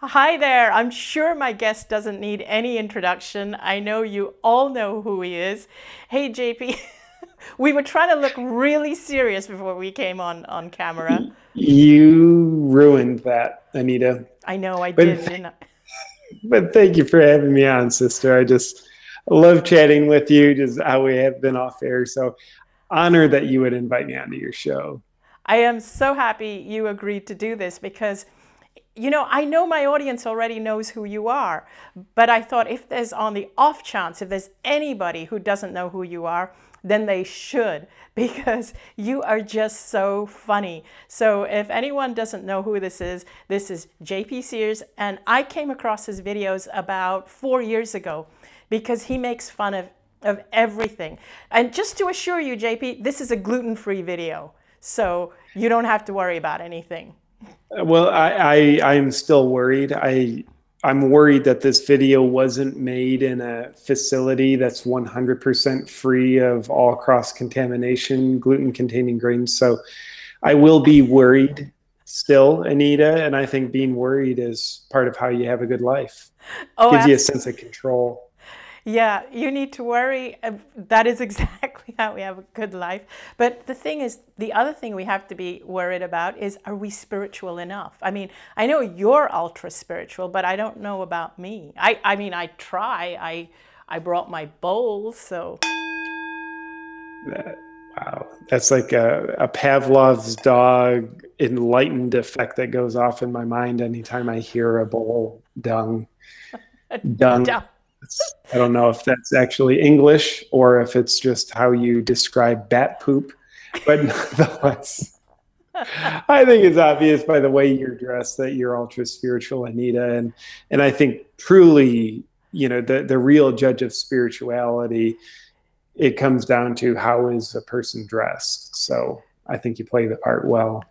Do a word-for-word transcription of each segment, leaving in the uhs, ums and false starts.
Hi there, I'm sure my guest doesn't need any introduction. I know you all know who he is. Hey J P, we were trying to look really serious before we came on, on camera. You ruined that, Anita. I know, I but, did. Didn't I? But thank you for having me on, sister. I just love chatting with you, just how we have been off air. So honored that you would invite me onto your show. I am so happy you agreed to do this because you know, I know my audience already knows who you are, but I thought if there's on the off chance, if there's anybody who doesn't know who you are, then they should, because you are just so funny. So if anyone doesn't know who this is, this is J P Sears, and I came across his videos about four years ago because he makes fun of, of everything. And just to assure you, J P, this is a gluten-free video, so you don't have to worry about anything. Well, I, I, I'm still worried. I, I'm worried that this video wasn't made in a facility that's one hundred percent free of all cross-contamination, gluten-containing grains. So I will be worried still, Anita, and I think being worried is part of how you have a good life. Oh, gives absolutely. You a sense of control. Yeah, you need to worry. That is exactly how we have a good life. But the thing is, the other thing we have to be worried about is, are we spiritual enough? I mean, I know you're ultra spiritual, but I don't know about me. I, I mean, I try. I, I brought my bowl, so. That, wow, that's like a, a Pavlov's dog enlightened effect that goes off in my mind anytime I hear a bowl dung, dung. dung. I don't know if that's actually English or if it's just how you describe bat poop, but nonetheless, I think it's obvious by the way you're dressed that you're ultra spiritual, Anita. And, and I think truly, you know, the, the real judge of spirituality, it comes down to how is a person dressed. So I think you play the part well.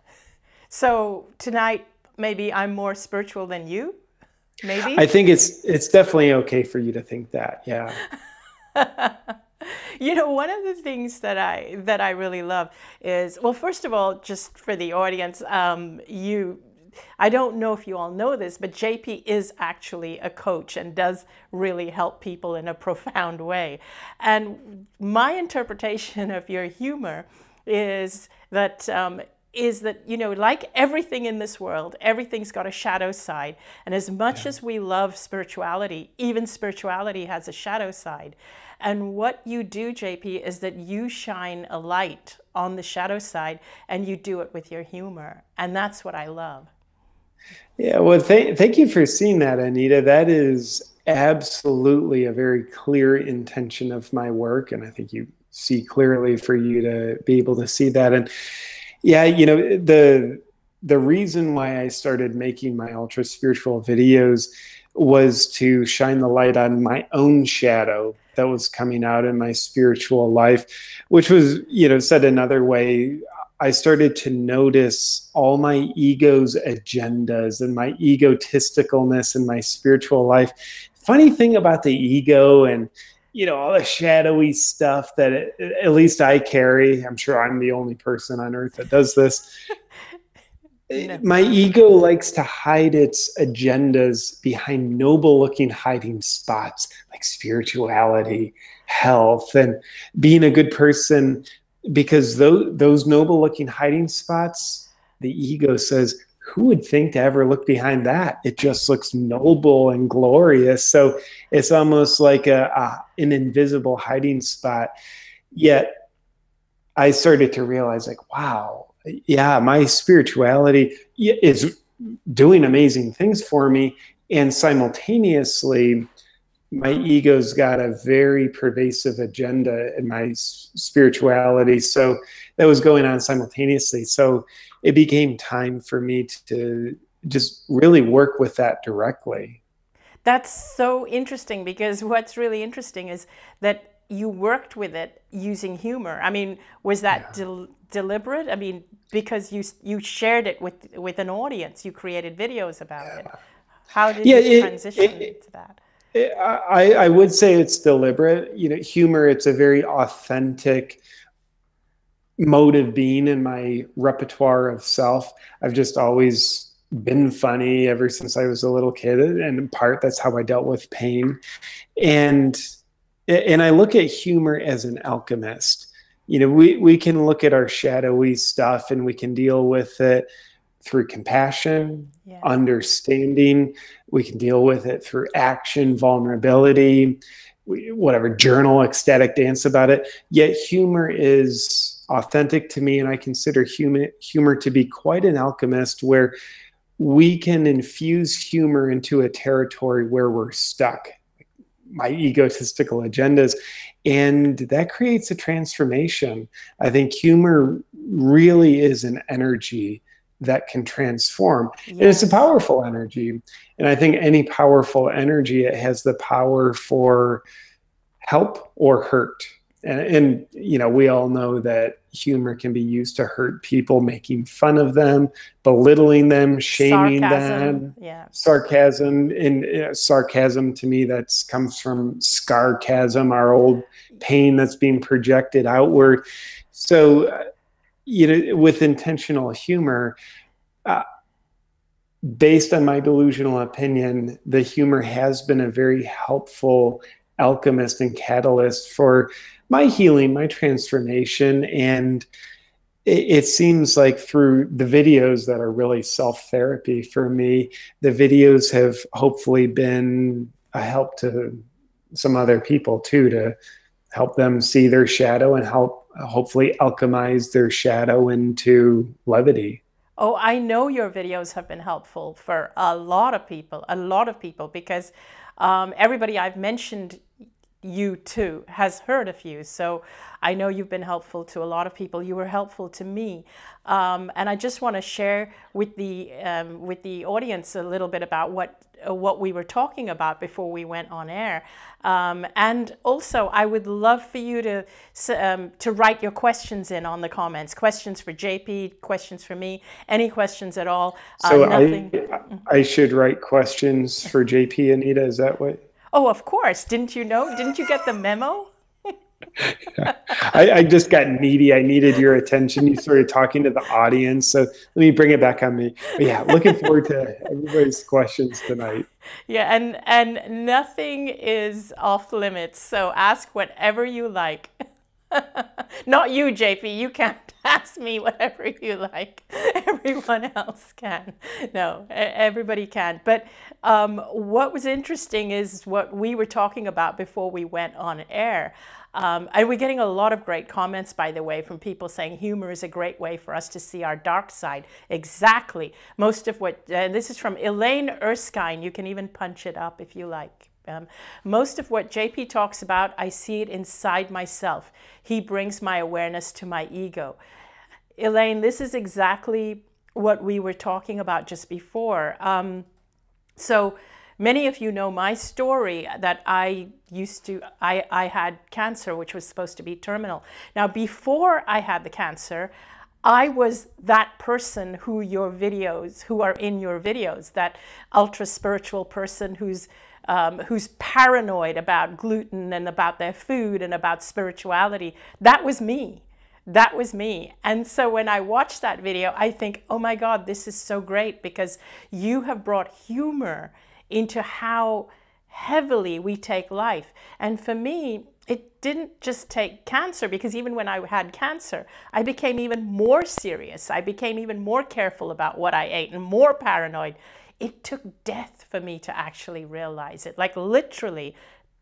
So tonight, maybe I'm more spiritual than you. Maybe? I think it's it's definitely okay for you to think that, yeah. You know, one of the things that I that I really love is, well, first of all, just for the audience, um, you, I don't know if you all know this, but J P is actually a coach and does really help people in a profound way. And my interpretation of your humor is that. Um, is that, you know, like everything in this world, everything's got a shadow side. And as much yeah. as we love spirituality, even spirituality has a shadow side. And what you do, J P, is that you shine a light on the shadow side and you do it with your humor. And that's what I love. Yeah, well, th thank you for seeing that, Anita. That is absolutely a very clear intention of my work. And I think you see clearly for you to be able to see that. And yeah, you know, the the reason why I started making my ultra spiritual videos was to shine the light on my own shadow that was coming out in my spiritual life, which was, you know, said another way, I started to notice all my ego's agendas and my egotisticalness in my spiritual life. Funny thing about the ego and you know, all the shadowy stuff that it, at least I carry. I'm sure I'm the only person on earth that does this. No. My ego likes to hide its agendas behind noble looking hiding spots like spirituality, health, and being a good person, because those, those noble looking hiding spots, the ego says, who would think to ever look behind that? It just looks noble and glorious. So it's almost like a, a, an invisible hiding spot. Yet I started to realize like, wow, yeah, my spirituality is doing amazing things for me. And simultaneously, my ego's got a very pervasive agenda in my spirituality. So that was going on simultaneously. So it became time for me to just really work with that directly. That's so interesting, because what's really interesting is that you worked with it using humor. I mean, was that yeah. del deliberate? I mean, because you you shared it with with an audience, you created videos about yeah. it. How did yeah, you it, transition it, it, to that? It, I, I would say it's deliberate. You know, humor, it's a very authentic mode of being in my repertoire of self. I've just always been funny ever since I was a little kid, and in part that's how I dealt with pain. And and I look at humor as an alchemist. You know, we we can look at our shadowy stuff and we can deal with it through compassion, yeah. understanding. We can deal with it through action, vulnerability, whatever, journal, ecstatic dance about it. Yet humor is authentic to me, and I consider humor, humor to be quite an alchemist, where we can infuse humor into a territory where we're stuck, my egotistical agendas, and that creates a transformation. I think humor really is an energy that can transform. Yes. And it's a powerful energy. And I think any powerful energy, it has the power for help or hurt. And, and you know, we all know that humor can be used to hurt people, making fun of them, belittling them, shaming sarcasm. them, yeah. sarcasm. And uh, sarcasm to me, that's comes from scarcasm, our old pain that's being projected outward. So, uh, you know, with intentional humor, uh, based on my delusional opinion, the humor has been a very helpful alchemist and catalyst for my healing, my transformation. And it, it seems like through the videos that are really self-therapy for me, the videos have hopefully been a help to some other people too, to help them see their shadow and help hopefully alchemize their shadow into levity. Oh, I know your videos have been helpful for a lot of people, a lot of people, because um, everybody I've mentioned you to has heard of you. So I know you've been helpful to a lot of people. You were helpful to me. Um, and I just want to share with the, um, with the audience a little bit about what what we were talking about before we went on air. Um, and also, I would love for you to, um, to write your questions in on the comments, questions for J P, questions for me, any questions at all. So uh, nothing... I, I should write questions for J P, Anita, is that what? Oh, of course. Didn't you know? Didn't you get the memo? Yeah. I, I just got needy. I needed your attention. You started talking to the audience. So let me bring it back on me. But yeah, looking forward to everybody's questions tonight. Yeah, and, and nothing is off limits. So ask whatever you like. Not you, J P. You can't ask me whatever you like. Everyone else can. No, everybody can. But um, what was interesting is what we were talking about before we went on air. Um, and we're getting a lot of great comments, by the way, from people saying humor is a great way for us to see our dark side. Exactly. Most of what, and this is from Elaine Erskine. You can even punch it up if you like. Um, most of what J P talks about, I see it inside myself. He brings my awareness to my ego. Elaine, this is exactly what we were talking about just before. Um, so many of you know my story that I used to, I, I had cancer, which was supposed to be terminal. Now, before I had the cancer, I was that person who your videos, who are in your videos, that ultra spiritual person who's Um, who's paranoid about gluten and about their food and about spirituality. That was me. That was me. And so when I watch that video, I think, oh my God, this is so great, because you have brought humor into how heavily we take life. And for me, it didn't just take cancer, because even when I had cancer, I became even more serious. I became even more careful about what I ate and more paranoid. It took death for me to actually realize it, like literally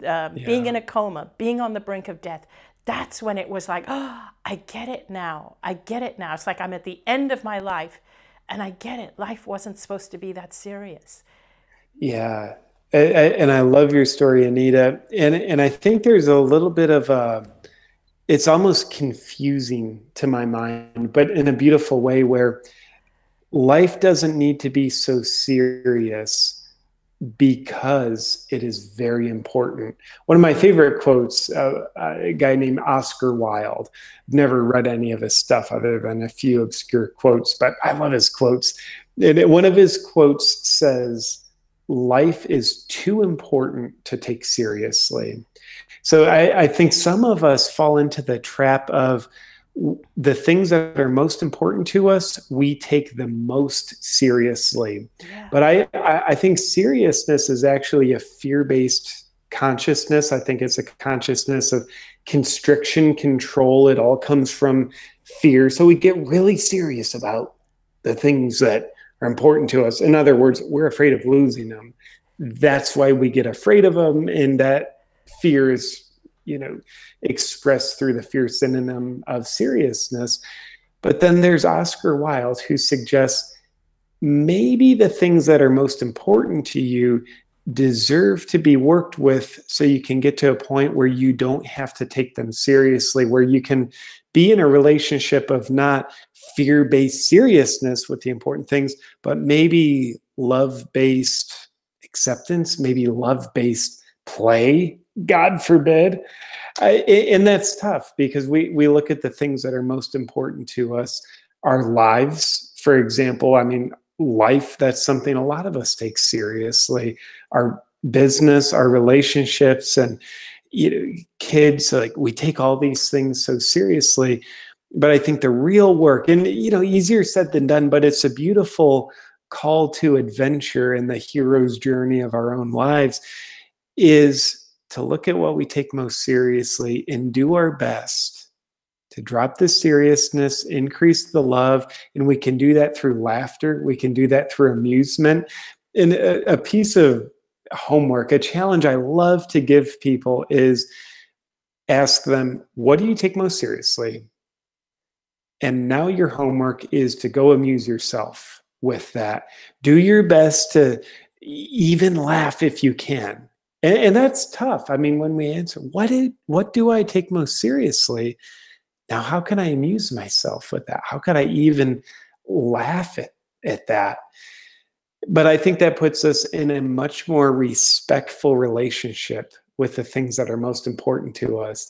um, yeah. being in a coma, being on the brink of death. That's when it was like, oh, I get it now. I get it now. It's like I'm at the end of my life and I get it. Life wasn't supposed to be that serious. Yeah. I, I, and I love your story, Anita. And, and I think there's a little bit of a, it's almost confusing to my mind, but in a beautiful way, where life doesn't need to be so serious because it is very important. One of my favorite quotes, uh, a guy named Oscar Wilde. I've never read any of his stuff other than a few obscure quotes, but I love his quotes. And one of his quotes says, life is too important to take seriously. So I, I think some of us fall into the trap of, the things that are most important to us, we take the most seriously. Yeah. But I, I think seriousness is actually a fear-based consciousness. I think it's a consciousness of constriction, control. It all comes from fear. So we get really serious about the things that are important to us. In other words, we're afraid of losing them. That's why we get afraid of them. And that fear is, you know, expressed through the fear synonym of seriousness. But then there's Oscar Wilde, who suggests maybe the things that are most important to you deserve to be worked with, so you can get to a point where you don't have to take them seriously, where you can be in a relationship of not fear-based seriousness with the important things, but maybe love-based acceptance, maybe love-based play, God forbid. I, and that's tough, because we, we look at the things that are most important to us. Our lives, for example, I mean, life, that's something a lot of us take seriously. Our business, our relationships, and you know, kids, like we take all these things so seriously. But I think the real work, and you know, easier said than done, but it's a beautiful call to adventure in the hero's journey of our own lives, is to look at what we take most seriously and do our best to drop the seriousness, increase the love. And we can do that through laughter. We can do that through amusement. And a, a piece of homework, a challenge I love to give people, is ask them, what do you take most seriously? And now your homework is to go amuse yourself with that. Do your best to even laugh if you can. And, and that's tough. I mean, when we answer, what, did, what do I take most seriously? Now, how can I amuse myself with that? How can I even laugh at, at that? But I think that puts us in a much more respectful relationship with the things that are most important to us.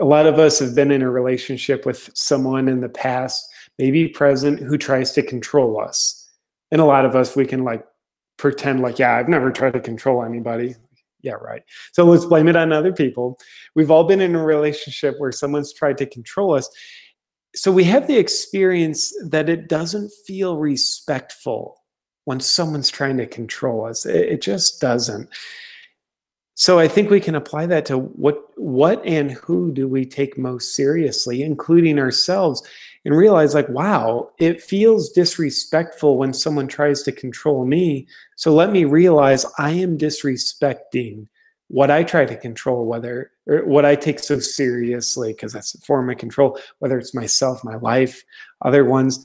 A lot of us have been in a relationship with someone in the past, maybe present, who tries to control us. And a lot of us, we can like pretend like, yeah, I've never tried to control anybody. Yeah, right. So let's blame it on other people. We've all been in a relationship where someone's tried to control us. So we have the experience that it doesn't feel respectful when someone's trying to control us. It, it just doesn't. So I think we can apply that to what, what and who do we take most seriously, including ourselves, and realize like, wow, it feels disrespectful when someone tries to control me. So let me realize I am disrespecting what I try to control, whether or what I take so seriously, because that's a form of control, whether it's myself, my life, other ones.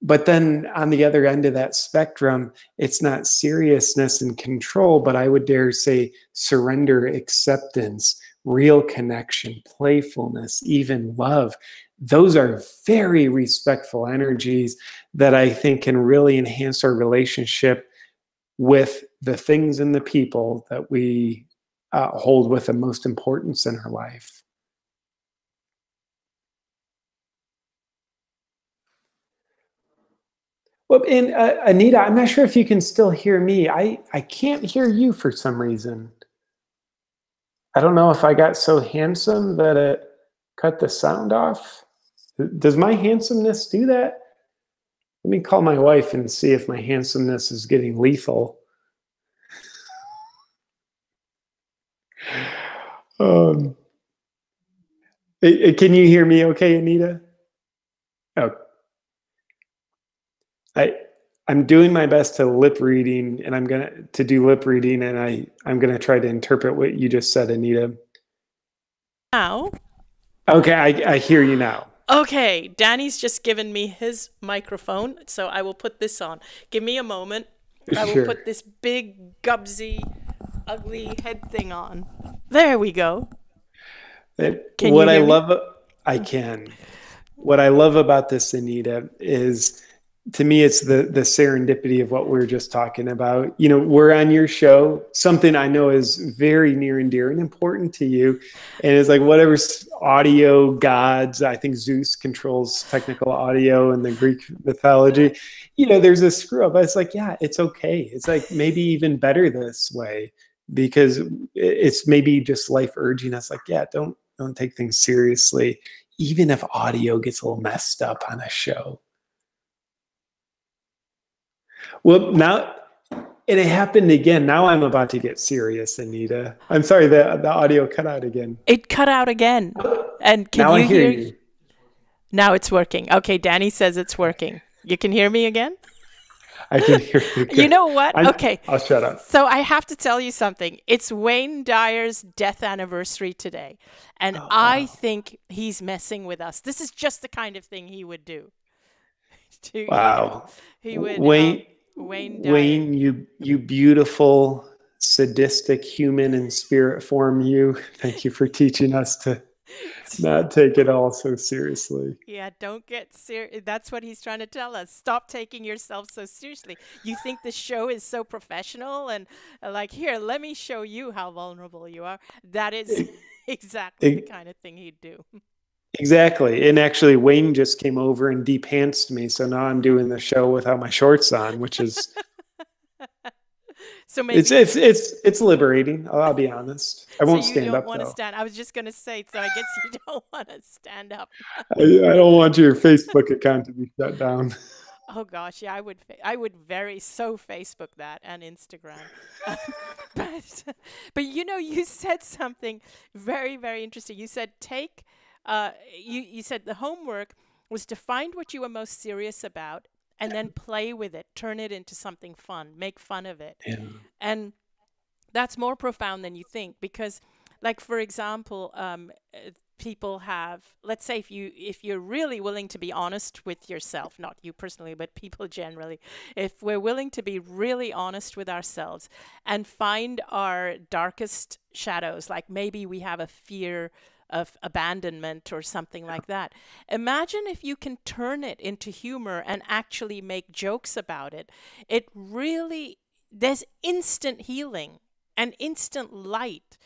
But then on the other end of that spectrum, it's not seriousness and control, but I would dare say surrender, acceptance, real connection, playfulness, even love. Those are very respectful energies that I think can really enhance our relationship with the things and the people that we uh, hold with the most importance in our life. Well, and uh, Anita, I'm not sure if you can still hear me. I, I can't hear you for some reason. I don't know if I got so handsome that it cut the sound off. Does my handsomeness do that? Let me call my wife and see if my handsomeness is getting lethal. Um, it, it, can you hear me okay, Anita? Oh. I, I'm doing my best to lip reading, and I'm gonna to do lip reading, and I I'm gonna try to interpret what you just said, Anita. Now. Okay, I, I hear you now. Okay, Danny's just given me his microphone, so I will put this on. Give me a moment. I will sure. put this big gubsy, ugly head thing on. There we go. It, can what you hear I me? love, I can. What I love about this, Anita, is, to me, it's the, the serendipity of what we were just talking about. You know, we're on your show, something I know is very near and dear and important to you. And it's like whatever audio gods, I think Zeus controls technical audio in the Greek mythology. You know, there's a screw up. It's like, yeah, it's okay. It's like maybe even better this way, because it's maybe just life urging us like, yeah, don't, don't take things seriously. even if audio gets a little messed up on a show. Well, now, and it happened again. Now I'm about to get serious, Anita. I'm sorry, the, the audio cut out again. It cut out again. And can now you I hear, hear you? Now it's working. Okay, Danny says it's working. You can hear me again? I can hear you. You know what? I'm, okay. I'll shut up. So I have to tell you something. It's Wayne Dyer's death anniversary today. And oh, I wow. think he's messing with us. This is just the kind of thing he would do. to, wow. You know, he would. Wayne, um, Wayne Dyer. Wayne, you, you beautiful, sadistic human in spirit form, you. Thank you for teaching us to not take it all so seriously. Yeah, don't get serious. That's what he's trying to tell us. Stop taking yourself so seriously. You think the show is so professional and like, here, let me show you how vulnerable you are. That is it, exactly it, the kind of thing he'd do. Exactly. And actually, Wayne just came over and de-pantsed me. So now I'm doing the show without my shorts on, which is... So maybe it's, it's it's it's liberating. I'll be honest. I won't so stand up. You don't want to stand. I was just going to say. So I guess you don't want to stand up. I, I don't want your Facebook account to be shut down. Oh gosh, yeah, I would. I would very so Facebook that and Instagram. Um, but but you know, you said something very very interesting. You said take. Uh, you you said the homework was to find what you were most serious about. And then play with it, turn it into something fun, make fun of it. Yeah. And that's more profound than you think because, like, for example, um, people have, let's say if, you, if you're really willing to be honest with yourself, not you personally, but people generally, if we're willing to be really honest with ourselves and find our darkest shadows, like maybe we have a fear of abandonment or something like that. Imagine if you can turn it into humor and actually make jokes about it. It really, there's instant healing and instant light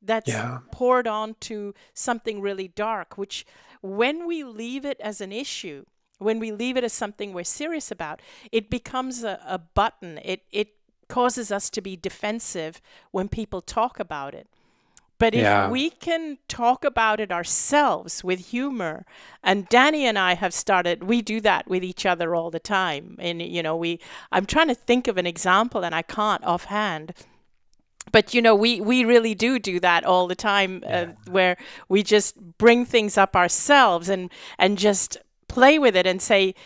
that's yeah. poured onto something really dark, which when we leave it as an issue, when we leave it as something we're serious about, it becomes a, a button. It, it causes us to be defensive when people talk about it. But if yeah. we can talk about it ourselves with humor, and Danny and I have started, we do that with each other all the time. And, you know, we, I'm trying to think of an example and I can't offhand, but you know, we, we really do do that all the time yeah. uh, where we just bring things up ourselves and, and just play with it and say,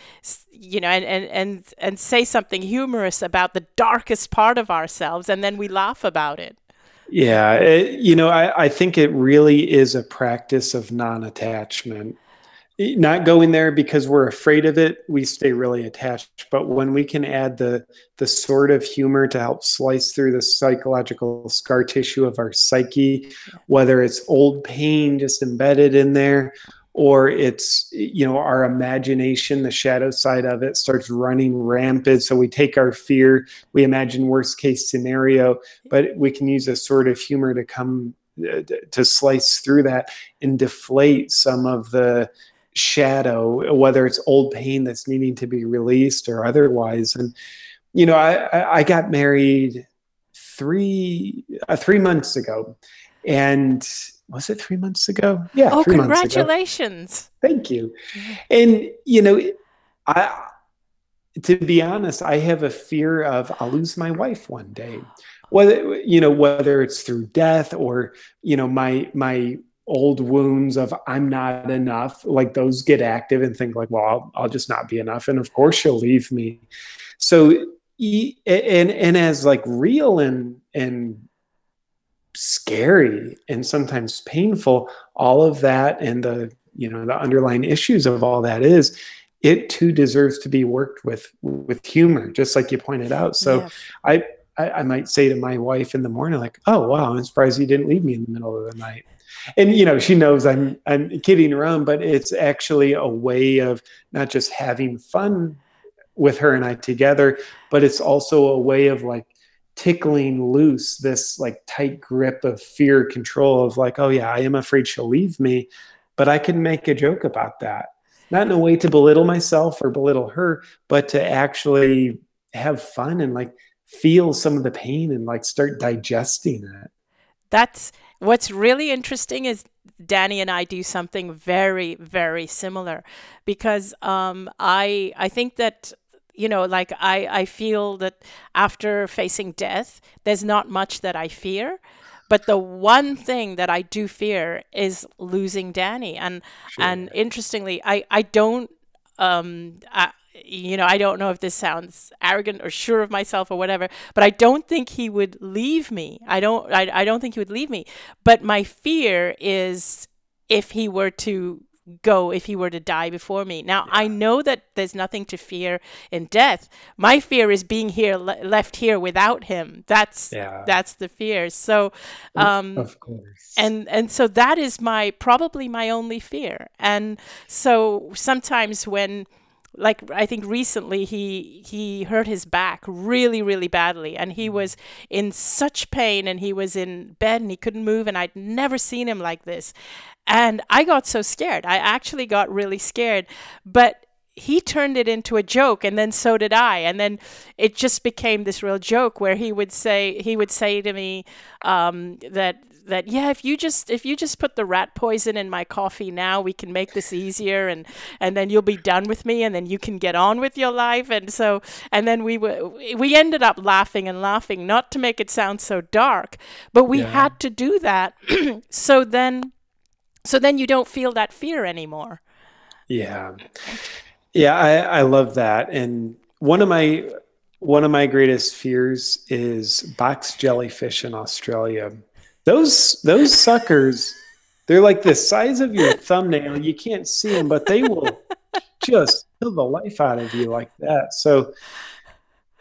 you know, and, and, and, and say something humorous about the darkest part of ourselves. And then we laugh about it. Yeah, it, you know, I, I think it really is a practice of non-attachment. Not going there because we're afraid of it, we stay really attached. But when we can add the, the sort of humor to help slice through the psychological scar tissue of our psyche, whether it's old pain just embedded in there, or it's, you know, our imagination, the shadow side of it starts running rampant. So we take our fear, we imagine worst case scenario, but we can use a sort of humor to come uh, to slice through that and deflate some of the shadow, whether it's old pain that's needing to be released or otherwise. And, you know, I, I got married three, uh, three months ago, and was it three months ago? Yeah. Oh, three congratulations. Months ago. Thank you. And, you know, I, to be honest, I have a fear of I'll lose my wife one day, whether, you know, whether it's through death or, you know, my, my old wounds of I'm not enough, like those get active and think like, well, I'll, I'll just not be enough. And of course she'll leave me. So, and, and as like real and, and, scary and sometimes painful, all of that and the, you know, the underlying issues of all that is, it too deserves to be worked with, with humor, just like you pointed out. So yes. I, I, I might say to my wife in the morning, like, oh, wow, I'm surprised you didn't leave me in the middle of the night. And, you know, she knows I'm, I'm kidding around, but it's actually a way of not just having fun with her and I together, but it's also a way of like, tickling loose this like tight grip of fear control of like, oh yeah, I am afraid she'll leave me, but I can make a joke about that. Not in a way to belittle myself or belittle her, but to actually have fun and like feel some of the pain and like start digesting it. That's what's really interesting is Danny and I do something very, very similar, because um, I, I think that, you know, like I, I feel that after facing death, there's not much that I fear. But the one thing that I do fear is losing Danny. And, sure. and interestingly, I, I don't, um, I, you know, I don't know if this sounds arrogant or sure of myself or whatever, but I don't think he would leave me. I don't, I, I don't think he would leave me. But my fear is if he were to go, if he were to die before me. Now, yeah. I know that there's nothing to fear in death. My fear is being here, le left here without him. That's, yeah. that's the fear. So, um, of course. And, and so that is my, probably my only fear. And so sometimes when, like, I think recently he, he hurt his back really, really badly. And he was in such pain, and he was in bed and he couldn't move. And I'd never seen him like this. And I got so scared. I actually got really scared, but he turned it into a joke, and then so did I. And then it just became this real joke where he would say, he would say to me um, that, that, yeah, if you just, if you just put the rat poison in my coffee now, we can make this easier. And, and then you'll be done with me, and then you can get on with your life. And so, and then we were, we ended up laughing and laughing, not to make it sound so dark, but we yeah. had to do that. So then, so then you don't feel that fear anymore. Yeah. Yeah. I, I love that. And one of my, one of my greatest fears is box jellyfish in Australia. Those, those suckers, they're like the size of your thumbnail. You can't see them, but they will just kill the life out of you like that. So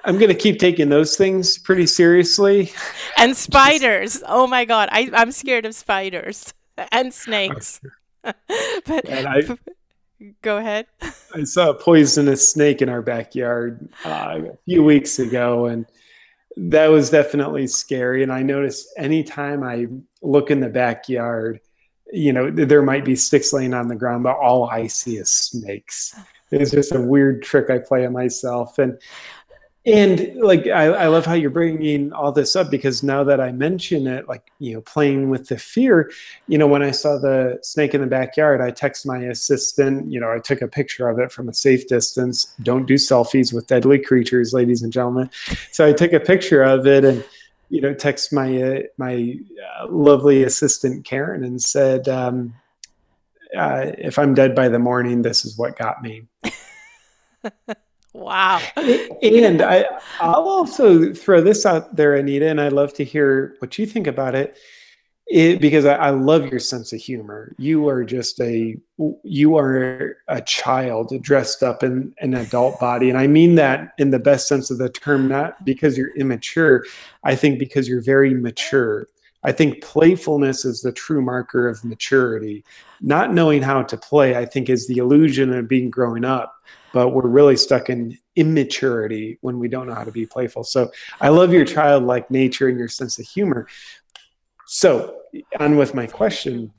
I'm going to keep taking those things pretty seriously. And spiders. Just, oh my God. I, I'm scared of spiders. And snakes. But and I, go ahead. I saw a poisonous snake in our backyard uh, a few weeks ago, and that was definitely scary. And I noticed anytime I look in the backyard, you know, there might be sticks laying on the ground, but all I see is snakes. It's just a weird trick I play on myself. And And like, I, I love how you're bringing all this up, because now that I mention it, like, you know, playing with the fear, you know, when I saw the snake in the backyard, I texted my assistant, you know, I took a picture of it from a safe distance. Don't do selfies with deadly creatures, ladies and gentlemen. So I took a picture of it and, you know, text my, uh, my uh, lovely assistant, Karen, and said, um, uh, if I'm dead by the morning, this is what got me. Wow. And I, I'll also throw this out there, Anita, and I'd love to hear what you think about it, it because I, I love your sense of humor. You are just a, you are a child dressed up in an adult body. And I mean that in the best sense of the term, not because you're immature. I think because you're very mature. I think playfulness is the true marker of maturity. Not knowing how to play, I think, is the illusion of being grown up. But we're really stuck in immaturity when we don't know how to be playful. So I love your childlike nature and your sense of humor. So on with my question,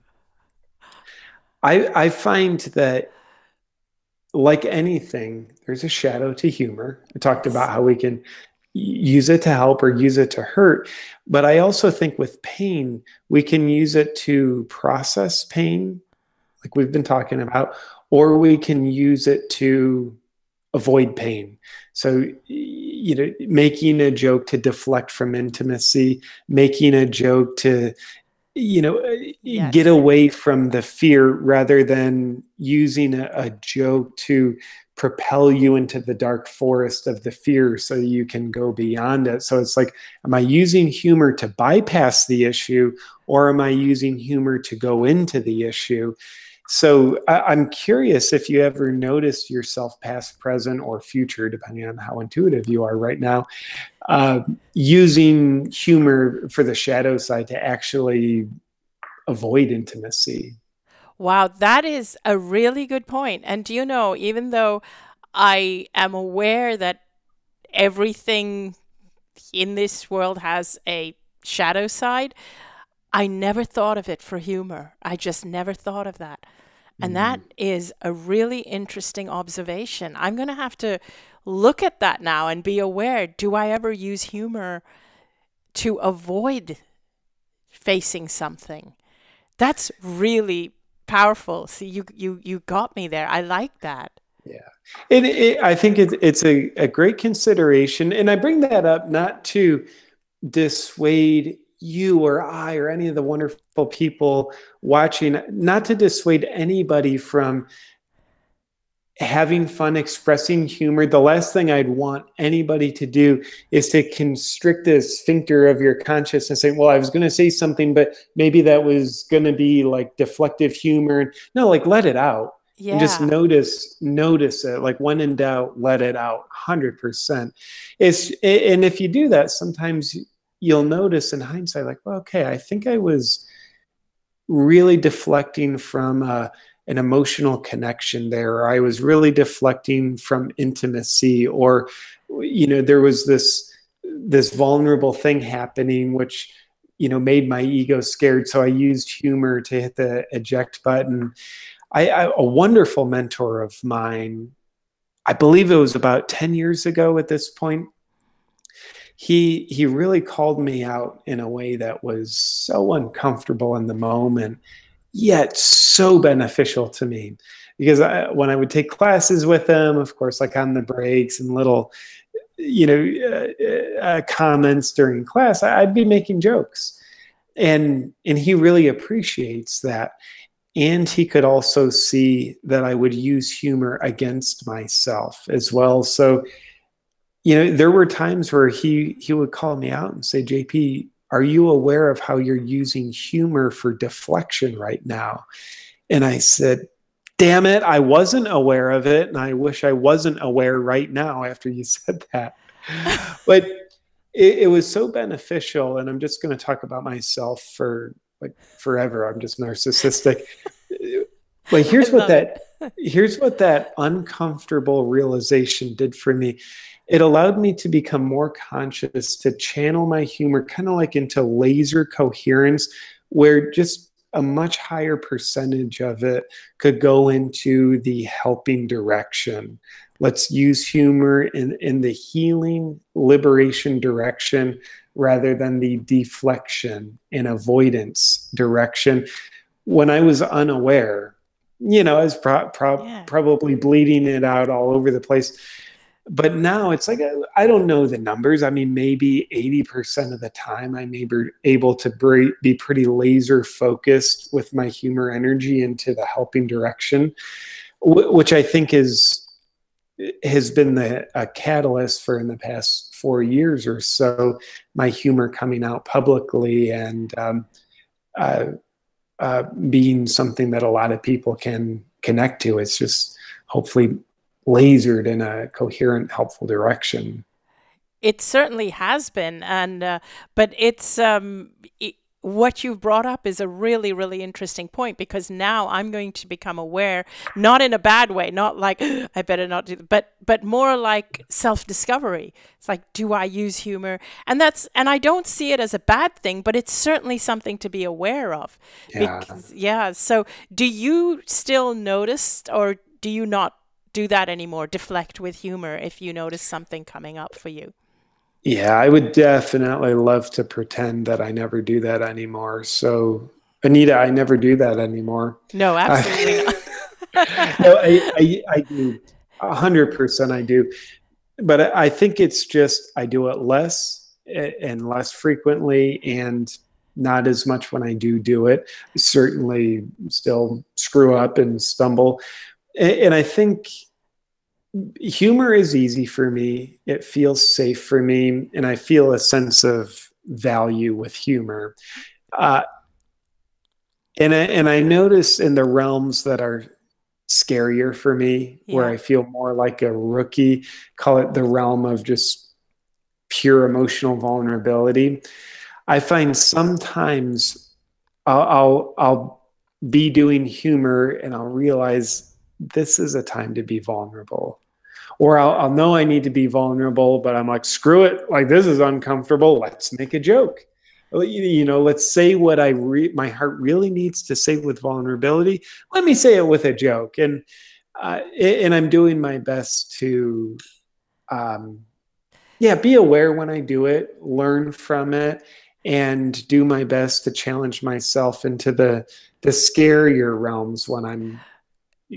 I, I find that like anything, there's a shadow to humor. I talked about how we can use it to help or use it to hurt. But I also think with pain, we can use it to process pain, like we've been talking about, or we can use it to avoid pain. So, you know, making a joke to deflect from intimacy, making a joke to, you know, yes. get away from the fear, rather than using a, a joke to propel you into the dark forest of the fear so you can go beyond it. So it's like, am I using humor to bypass the issue, or am I using humor to go into the issue? So I, I'm curious if you ever noticed yourself, past, present, or future, depending on how intuitive you are right now, uh, using humor for the shadow side to actually avoid intimacy. Wow, that is a really good point. And do you know, even though I am aware that everything in this world has a shadow side, I never thought of it for humor. I just never thought of that. And that is a really interesting observation. I'm going to have to look at that now and be aware. Do I ever use humor to avoid facing something. That's really powerful. See, you you you got me there. I like that. Yeah, it, it, I think it, it's a, a great consideration. And I bring that up not to dissuade you or I or any of the wonderful people watching, not to dissuade anybody from having fun, expressing humor. The last thing I'd want anybody to do is to constrict the sphincter of your consciousness and say, well, I was going to say something, but maybe that was going to be like deflective humor. No, like let it out. Yeah. And just notice, notice it. Like when in doubt, let it out. one hundred percent. It's, and if you do that, sometimes you'll notice in hindsight, like, well, okay, I think I was really deflecting from uh, an emotional connection there, or I was really deflecting from intimacy, or, you know, there was this, this vulnerable thing happening, which, you know, made my ego scared. So I used humor to hit the eject button. I, I, a wonderful mentor of mine, I believe it was about ten years ago at this point, he, he really called me out in a way that was so uncomfortable in the moment, yet so beneficial to me. Because I, when I would take classes with him, of course, like on the breaks and little, you know, uh, uh, comments during class, I'd be making jokes. And, and he really appreciates that. And he could also see that I would use humor against myself as well. So, you know, there were times where he, he would call me out and say, J P, are you aware of how you're using humor for deflection right now? And I said, damn it, I wasn't aware of it. And I wish I wasn't aware right now after you said that. But it, it was so beneficial. And I'm just going to talk about myself for like forever. I'm just narcissistic. But here's what that, here's what that uncomfortable realization did for me. It allowed me to become more conscious, to channel my humor kind of like into laser coherence, where just a much higher percentage of it could go into the helping direction. Let's use humor in, in the healing, liberation direction, rather than the deflection and avoidance direction. When I was unaware, you know, I was pro pro yeah. probably bleeding it out all over the place. But now it's like, I don't know the numbers. I mean, maybe eighty percent of the time I may be able to be pretty laser focused with my humor energy into the helping direction, which I think is has been the a catalyst for in the past four years or so, my humor coming out publicly and um, uh, uh, being something that a lot of people can connect to. It's just hopefully lasered in a coherent, helpful direction. It certainly has been, and uh, but it's um, it, what you've brought up is a really, really interesting point, because now I'm going to become aware, not in a bad way, not like I better not do, but but more like self-discovery. It's like, do I use humor? And that's, and I don't see it as a bad thing, but it's certainly something to be aware of. Yeah. Because, yeah. So, do you still notice, or do you not do that anymore? Deflect with humor if you notice something coming up for you. Yeah, I would definitely love to pretend that I never do that anymore. So, Anita, I never do that anymore. No, absolutely not. No, I, I, I do. one hundred percent I do. But I, I think it's just I do it less and less frequently, and not as much when I do do it. I certainly still screw up and stumble. And I think humor is easy for me. It feels safe for me. And I feel a sense of value with humor. Uh, and, I, and I notice in the realms that are scarier for me, yeah, where I feel more like a rookie, call it the realm of just pure emotional vulnerability, I find sometimes I'll, I'll, I'll be doing humor and I'll realize this is a time to be vulnerable, or I'll, I'll know I need to be vulnerable, but I'm like, screw it. Like, this is uncomfortable. Let's make a joke. You know, let's say what I re my heart really needs to say with vulnerability. Let me say it with a joke. And, uh, and I'm doing my best to, um, yeah, be aware when I do it, learn from it, and do my best to challenge myself into the the scarier realms when I'm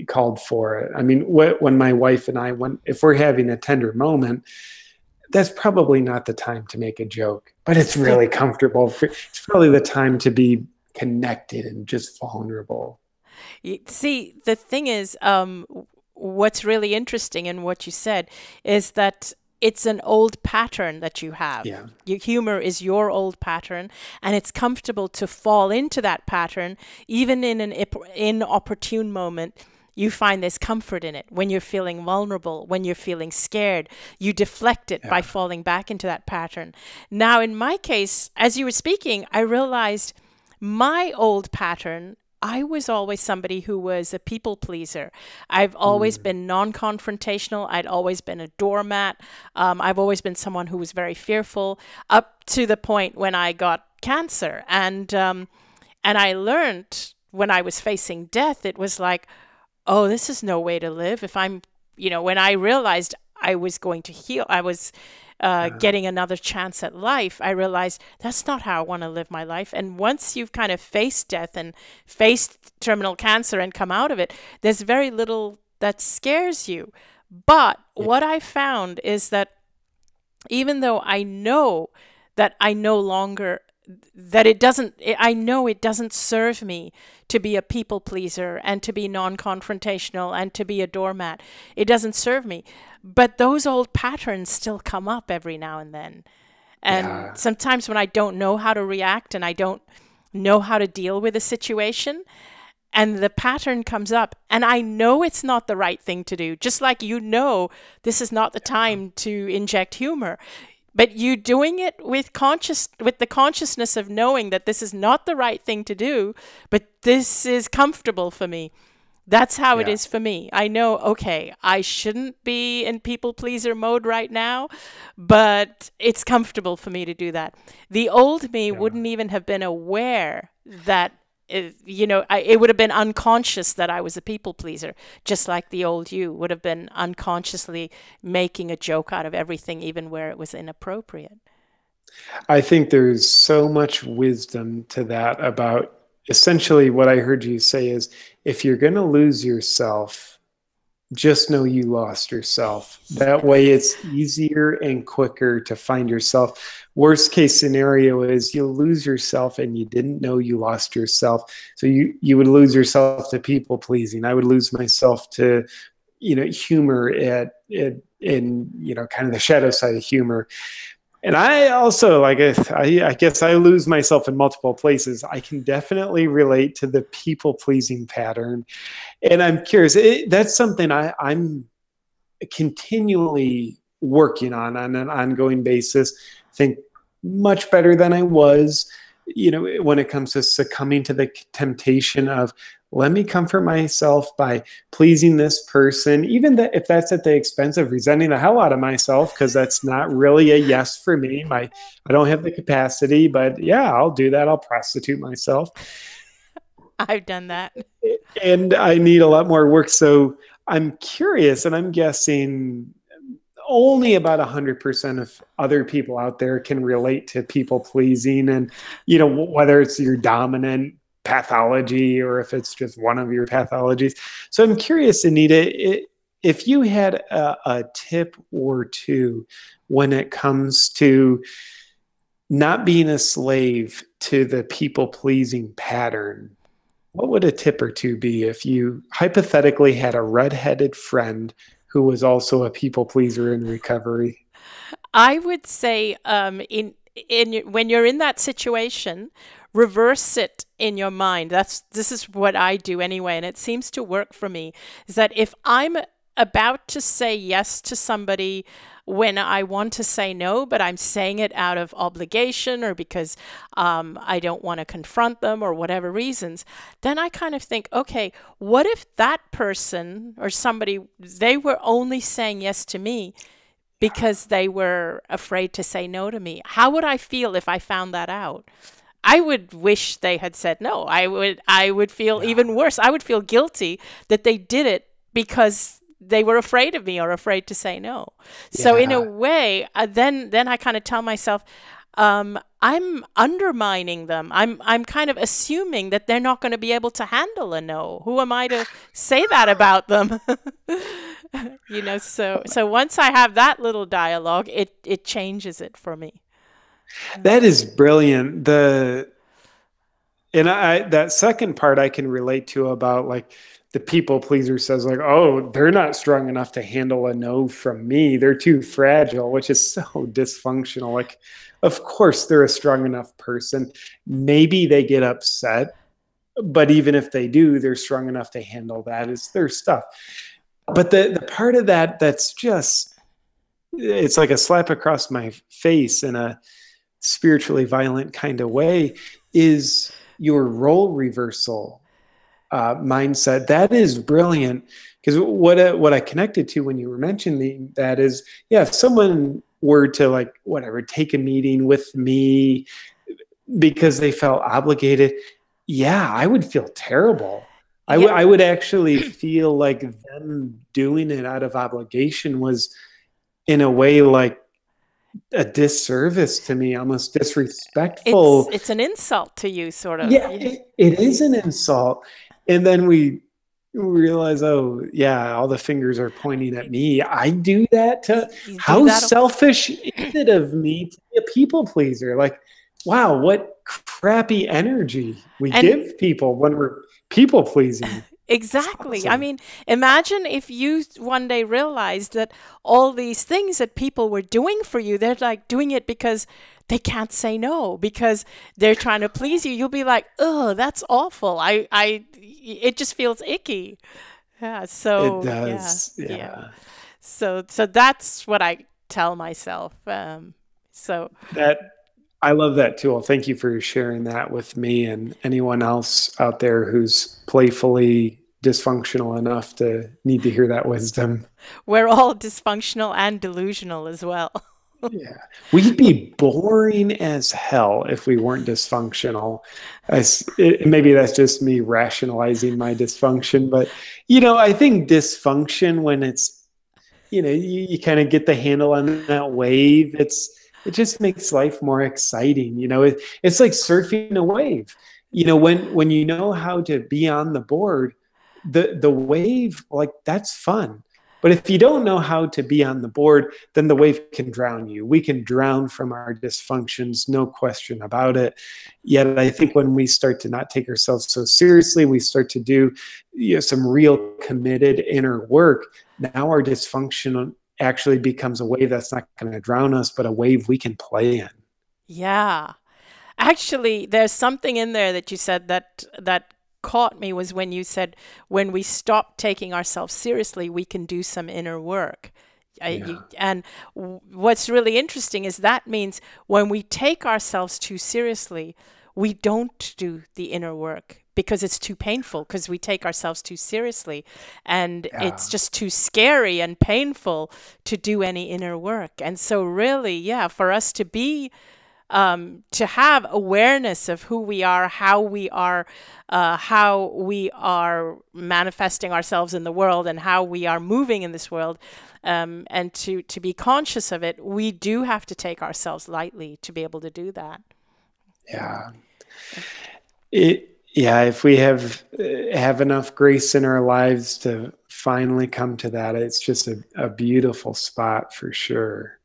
called for it. I mean, what, when my wife and I, when, if we're having a tender moment, that's probably not the time to make a joke, but it's really comfortable. For, it's probably the time to be connected and just vulnerable. See, the thing is, um, what's really interesting in what you said is that it's an old pattern that you have. Yeah. Your humor is your old pattern, and it's comfortable to fall into that pattern. Even in an inopportune moment, you find there's comfort in it. When you're feeling vulnerable, when you're feeling scared, you deflect it yeah. by falling back into that pattern. Now, in my case, as you were speaking, I realized my old pattern, I was always somebody who was a people pleaser. I've always mm. been non-confrontational. I'd always been a doormat. Um, I've always been someone who was very fearful, up to the point when I got cancer. And, um, and I learned when I was facing death, it was like, oh, this is no way to live. If I'm, you know, when I realized I was going to heal, I was uh, yeah. getting another chance at life, I realized that's not how I want to live my life. And once you've kind of faced death and faced terminal cancer and come out of it, there's very little that scares you. But yeah. what I found is that even though I know that I no longer, that it doesn't, I know it doesn't serve me to be a people pleaser and to be non-confrontational and to be a doormat. It doesn't serve me. But those old patterns still come up every now and then. And yeah. sometimes when I don't know how to react and I don't know how to deal with a situation, and the pattern comes up, and I know it's not the right thing to do. Just like you know this is not the time to inject humor. But you doing it with conscious, with the consciousness of knowing that this is not the right thing to do, but this is comfortable for me. That's how yeah. it is for me. I know, okay, I shouldn't be in people pleaser mode right now, but it's comfortable for me to do that. The old me yeah. wouldn't even have been aware that, it, you know, I, it would have been unconscious that I was a people pleaser, just like the old you would have been unconsciously making a joke out of everything, even where it was inappropriate. I think there's so much wisdom to that about, essentially what I heard you say is, if you're going to lose yourself, just know you lost yourself. That way it's easier and quicker to find yourself. Worst case scenario is you'll lose yourself and you didn't know you lost yourself. So you, you would lose yourself to people pleasing. I would lose myself to, you know, humor at, at in, you know, kind of the shadow side of humor. And I also, like, I, I guess I lose myself in multiple places. I can definitely relate to the people-pleasing pattern. And I'm curious, it, that's something I, I'm continually working on on an ongoing basis. I think much better than I was, you know, when it comes to succumbing to the temptation of, let me comfort myself by pleasing this person, even that if that's at the expense of resenting the hell out of myself, because that's not really a yes for me. My, I don't have the capacity, but yeah, I'll do that. I'll prostitute myself. I've done that. And I need a lot more work. So I'm curious, and I'm guessing only about one hundred percent of other people out there can relate to people pleasing, and, you know, whether it's your dominant pathology or if it's just one of your pathologies. So I'm curious, Anita, if you had a, a tip or two when it comes to not being a slave to the people-pleasing pattern, what would a tip or two be if you hypothetically had a red-headed friend who was also a people-pleaser in recovery? I would say um, in, in, when you're in that situation, reverse it in your mind. That's, this is what I do anyway, and it seems to work for me, is that if I'm about to say yes to somebody when I want to say no, but I'm saying it out of obligation or because um, I don't want to confront them or whatever reasons, then I kind of think, okay, what if that person or somebody, they were only saying yes to me because they were afraid to say no to me? How would I feel if I found that out? I would wish they had said no. I would I would feel yeah. even worse. I would feel guilty that they did it because they were afraid of me or afraid to say no. Yeah. So in a way, uh, then then I kind of tell myself, um, I'm undermining them. I'm, I'm kind of assuming that they're not going to be able to handle a no. Who am I to say that about them? You know, so, so once I have that little dialogue, it, it changes it for me. That is brilliant. The, and I, that second part I can relate to about like, the people pleaser says like, oh, they're not strong enough to handle a no from me. They're too fragile, which is so dysfunctional. Like, of course they're a strong enough person. Maybe they get upset, but even if they do, they're strong enough to handle that. It's their stuff. But the, the part of that, that's just, it's like a slap across my face in a spiritually violent kind of way, is your role reversal Uh, mindset. That is brilliant, because what uh, what I connected to when you were mentioning that is, yeah, if someone were to like whatever take a meeting with me because they felt obligated, yeah, I would feel terrible. I, yeah. I would actually feel like them doing it out of obligation was in a way like a disservice to me, almost disrespectful. It's, it's an insult to you, sort of. Yeah, it, it is an insult. And then we realize, oh, yeah, all the fingers are pointing at me. I do that to, do how that selfish is it of me to be a people pleaser? Like, wow, what crappy energy we and give people when we're people pleasing. Exactly. Awesome. I mean, imagine if you one day realized that all these things that people were doing for you, they're like doing it because they can't say no, because they're trying to please you. You'll be like, oh, that's awful. I, I, it just feels icky. Yeah. So it does. Yeah, yeah. yeah. So, so that's what I tell myself. Um, so that I love that tool. Thank you for sharing that with me and anyone else out there who's playfully dysfunctional enough to need to hear that wisdom. We're all dysfunctional and delusional as well. Yeah. We'd be boring as hell if we weren't dysfunctional. I, it, maybe that's just me rationalizing my dysfunction, but you know, I think dysfunction, when it's, you know, you, you kind of get the handle on that wave, it's, it just makes life more exciting. You know, it, it's like surfing a wave. You know, when, when you know how to be on the board, the, the wave, like that's fun. But if you don't know how to be on the board, then the wave can drown you. We can drown from our dysfunctions, no question about it. Yet I think when we start to not take ourselves so seriously, we start to do, you know, some real committed inner work. Now our dysfunction actually becomes a wave that's not going to drown us, but a wave we can play in. Yeah. Actually, there's something in there that you said that that caught me, was when you said, when we stop taking ourselves seriously, we can do some inner work. Yeah. I, you, and w what's really interesting is that means when we take ourselves too seriously, we don't do the inner work, because it's too painful, because we take ourselves too seriously, and yeah. it's just too scary and painful to do any inner work. And so really, yeah, for us to be, um, to have awareness of who we are, how we are, uh, how we are manifesting ourselves in the world and how we are moving in this world, um, and to, to be conscious of it, we do have to take ourselves lightly to be able to do that. Yeah. It, Yeah, if we have have enough grace in our lives to finally come to that, it's just a, a beautiful spot for sure.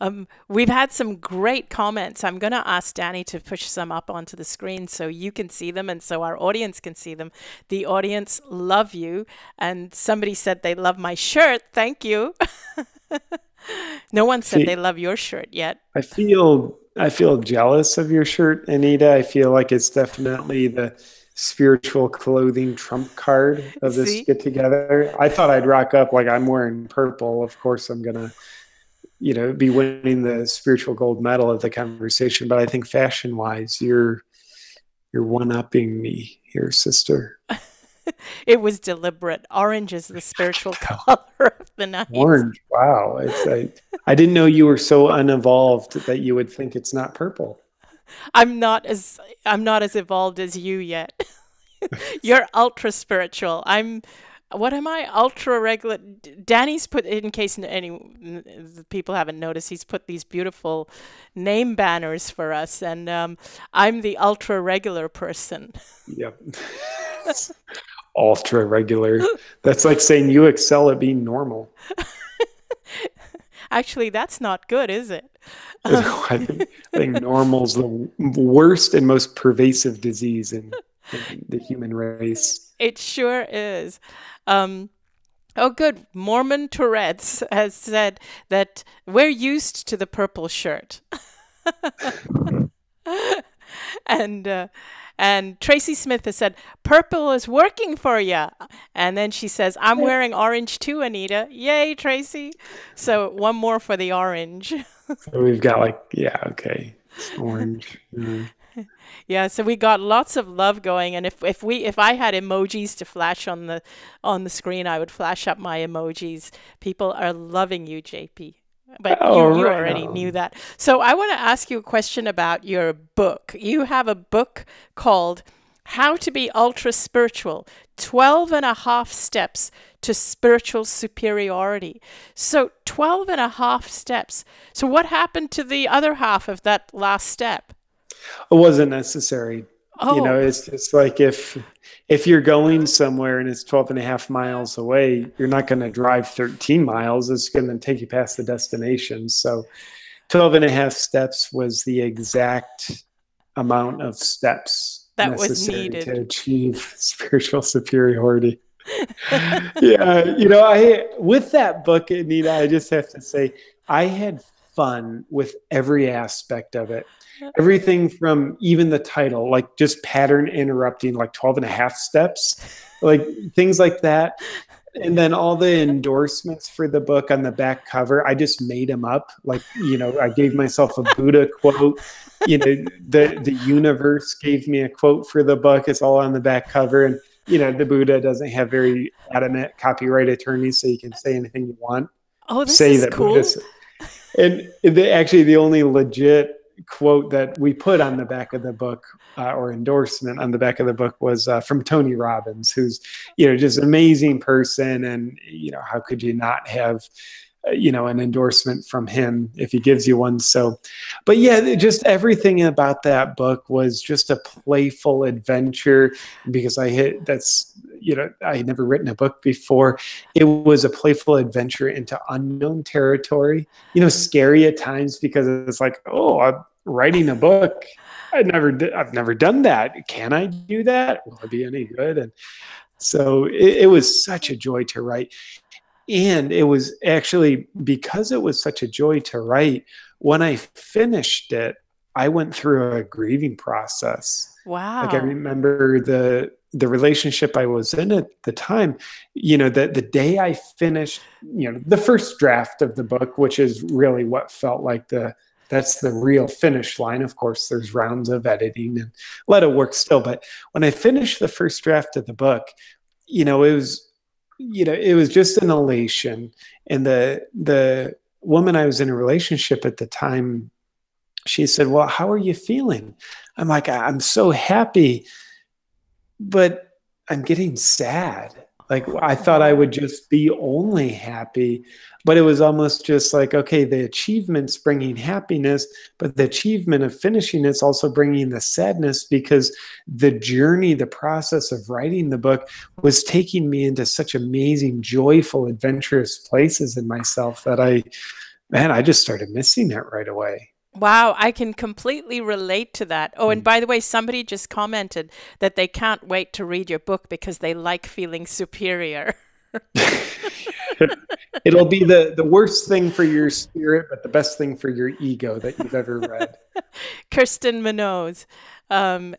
Um, we've had some great comments. I'm going to ask Danny to push some up onto the screen so you can see them and so our audience can see them. The audience love you. And somebody said they love my shirt. Thank you. No one said see, they love your shirt yet. I feel... I feel jealous of your shirt, Anita. I feel like it's definitely the spiritual clothing trump card of this See? get together. I thought I'd rock up like I'm wearing purple. Of course I'm going to, you know, be winning the spiritual gold medal of the conversation, but I think fashion wise, you're, you're one-upping me here, sister. It was deliberate. Orange is the spiritual color of the night. Orange. Wow. It's, I, I didn't know you were so unevolved that you would think it's not purple. I'm not as, I'm not as evolved as you yet. You're ultra spiritual. I'm, What am I? Ultra regular. Danny's put, in case any people haven't noticed, he's put these beautiful name banners for us. And um, I'm the ultra regular person. Yep. Ultra regular. That's like saying you excel at being normal. Actually, that's not good, is it? Um, I think, I think normal's the worst and most pervasive disease in the human race. It sure is. Um, oh, good. Mormon Tourette's has said that we're used to the purple shirt. and uh, and Tracy Smith has said, purple is working for you. And then she says, I'm wearing orange too, Anita. Yay, Tracy. So one more for the orange. So we've got like, yeah, okay. It's orange. Yeah. Yeah, so we got lots of love going, and if if we if I had emojis to flash on the on the screen, I would flash up my emojis. People are loving you, J P. But oh, you, you right already on. Knew that. So I want to ask you a question about your book. You have a book called How to Be Ultra Spiritual, twelve and a half Steps to Spiritual Superiority. So twelve and a half steps. So what happened to the other half of that last step? It wasn't necessary. Oh. You know, it's it's like if if you're going somewhere and it's twelve and a half miles away, you're not going to drive thirteen miles. It's going to take you past the destination. So twelve and a half steps was the exact amount of steps that was needed to achieve spiritual superiority. Yeah. You know, I with that book, Anita, I just have to say I had fun with every aspect of it. Everything from even the title, like just pattern interrupting, like twelve and a half steps, like things like that. And then all the endorsements for the book on the back cover, I just made them up. Like, you know, I gave myself a Buddha quote, you know, the, the universe gave me a quote for the book. It's all on the back cover. And, you know, the Buddha doesn't have very adamant copyright attorneys, so you can say anything you want. Oh, this say is that cool. Buddha. And they, actually the only legit quote that we put on the back of the book uh, or endorsement on the back of the book was uh, from Tony Robbins, who's, you know, just an amazing person. And, you know, how could you not have, uh, you know, an endorsement from him if he gives you one? So, but yeah, just everything about that book was just a playful adventure because I hit that's, you know, I had never written a book before. It was a playful adventure into unknown territory, you know, scary at times because it's like, oh, I'm writing a book. I never, I've never done that. Can I do that? Will it be any good? And so it, it was such a joy to write. And it was actually, because it was such a joy to write, when I finished it, I went through a grieving process. Wow. Like I remember the, the relationship I was in at the time, you know, the, the day I finished, you know, the first draft of the book, which is really what felt like the, that's the real finish line. Of course, there's rounds of editing and a lot of work still. But when I finished the first draft of the book, you know, it was, you know, it was just an elation. And the, the woman I was in a relationship at the time, she said, well, how are you feeling? I'm like, I'm so happy, but I'm getting sad. Like I thought I would just be only happy, but it was almost just like, okay, the achievement's bringing happiness, but the achievement of finishing it's also bringing the sadness because the journey, the process of writing the book was taking me into such amazing, joyful, adventurous places in myself that I, man, I just started missing it right away. Wow, I can completely relate to that. Oh, and by the way, somebody just commented that they can't wait to read your book because they like feeling superior. It'll be the, the worst thing for your spirit, but the best thing for your ego that you've ever read. Kirsten Minoz, um,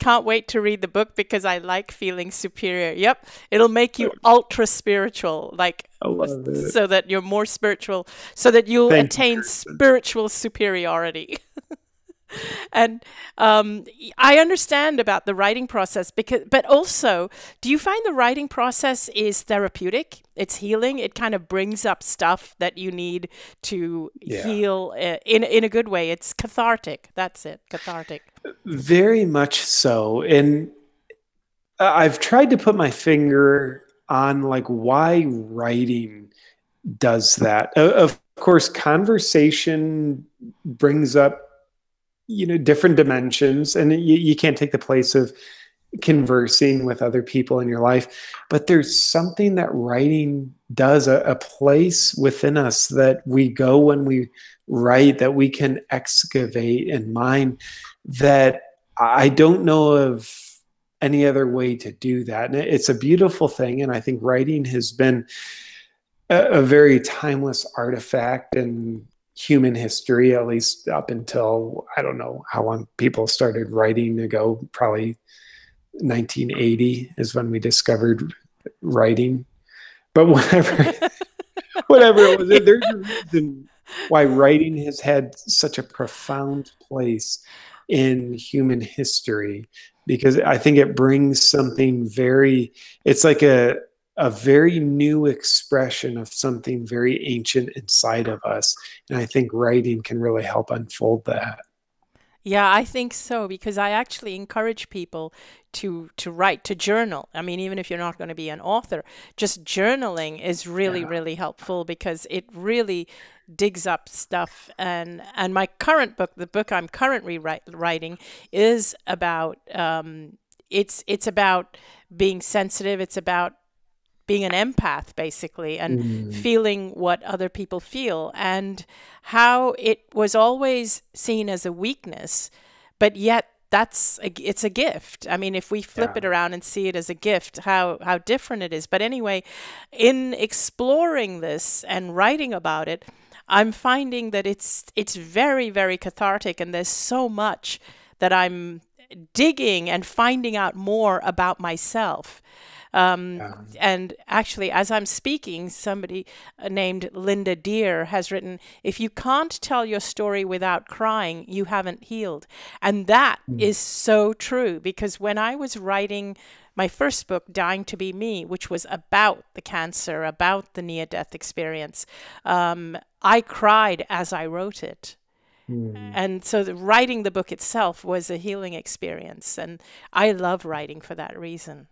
can't wait to read the book because I like feeling superior. Yep, it'll make you ultra spiritual, like so that you're more spiritual, so that you'll Thank attain you, spiritual superiority. And um, I understand about the writing process, because, but also, do you find the writing process is therapeutic? It's healing. It kind of brings up stuff that you need to yeah. heal uh, in, in a good way. It's cathartic. That's it. Cathartic. Very much so. And I've tried to put my finger on like why writing does that. Of course, conversation brings up, you know, different dimensions, and you, you can't take the place of conversing with other people in your life, but there's something that writing does, a, a place within us that we go when we write, that we can excavate and mine, that I don't know of any other way to do that. And it's a beautiful thing. And I think writing has been a, a very timeless artifact in human history, at least up until, I don't know how long people started writing ago, probably nineteen eighty is when we discovered writing, but whatever, whatever it was, there's a reason why writing has had such a profound place in human history, because I think it brings something very, it's like a, a very new expression of something very ancient inside of us. And I think writing can really help unfold that. Yeah, I think so, because I actually encourage people to to write, to journal. I mean, even if you're not going to be an author, just journaling is really, yeah. really helpful, because it really digs up stuff. And and my current book, the book I'm currently writing, is about um, it's it's about being sensitive. It's about being an empath, basically, and mm. feeling what other people feel, and how it was always seen as a weakness, but yet that's a, it's a gift. I mean, if we flip yeah. it around and see it as a gift, how how different it is. But anyway, in exploring this and writing about it, I'm finding that it's it's very, very cathartic, and there's so much that I'm digging and finding out more about myself. Um, yeah. And actually, as I'm speaking, somebody named Linda Deer has written, if you can't tell your story without crying, you haven't healed. And that mm. is so true, because when I was writing my first book, Dying to Be Me, which was about the cancer, about the near-death experience, um, I cried as I wrote it. Mm. And so the, writing the book itself was a healing experience. And I love writing for that reason.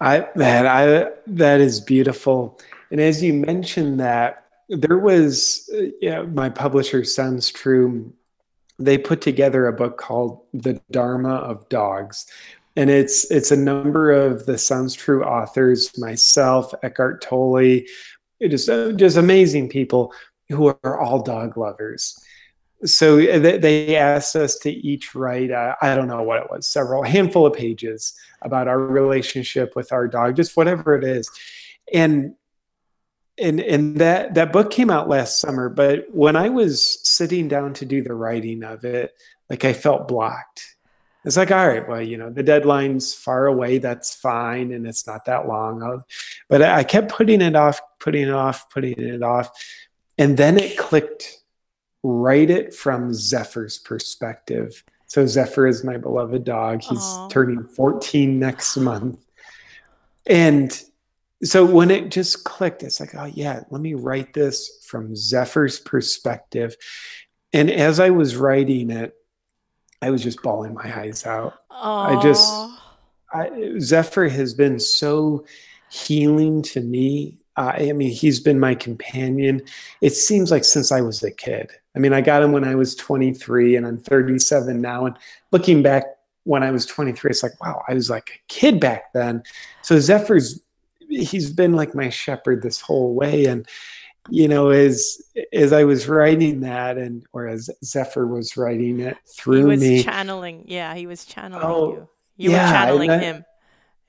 I, man, I, that is beautiful. And as you mentioned that, there was, you know, my publisher, Sounds True, they put together a book called The Dharma of Dogs. And it's, it's a number of the Sounds True authors, myself, Eckhart Tolle, just, just amazing people who are all dog lovers. So they asked us to each write, uh, I don't know what it was, several handful of pages about our relationship with our dog, just whatever it is. And and and that, that book came out last summer, but when I was sitting down to do the writing of it, like I felt blocked. It's like, all right, well, you know, the deadline's far away, that's fine, and it's not that long. I'll, but I kept putting it off, putting it off, putting it off. And then it clicked. Write it from Zephyr's perspective. So Zephyr is my beloved dog. He's Aww. Turning fourteen next month. And so when it just clicked, it's like, oh yeah, let me write this from Zephyr's perspective. And as I was writing it, I was just bawling my eyes out. Aww. I just, I, Zephyr has been so healing to me. Uh, I mean, he's been my companion, it seems like, since I was a kid. I mean, I got him when I was twenty-three, and I'm thirty-seven now. And looking back when I was twenty-three, it's like, wow, I was like a kid back then. So Zephyr's, he's been like my shepherd this whole way. And, you know, as, as I was writing that, and or as Zephyr was writing it through me. He was me, channeling. Yeah, he was channeling oh, you. You yeah, were channeling I, him.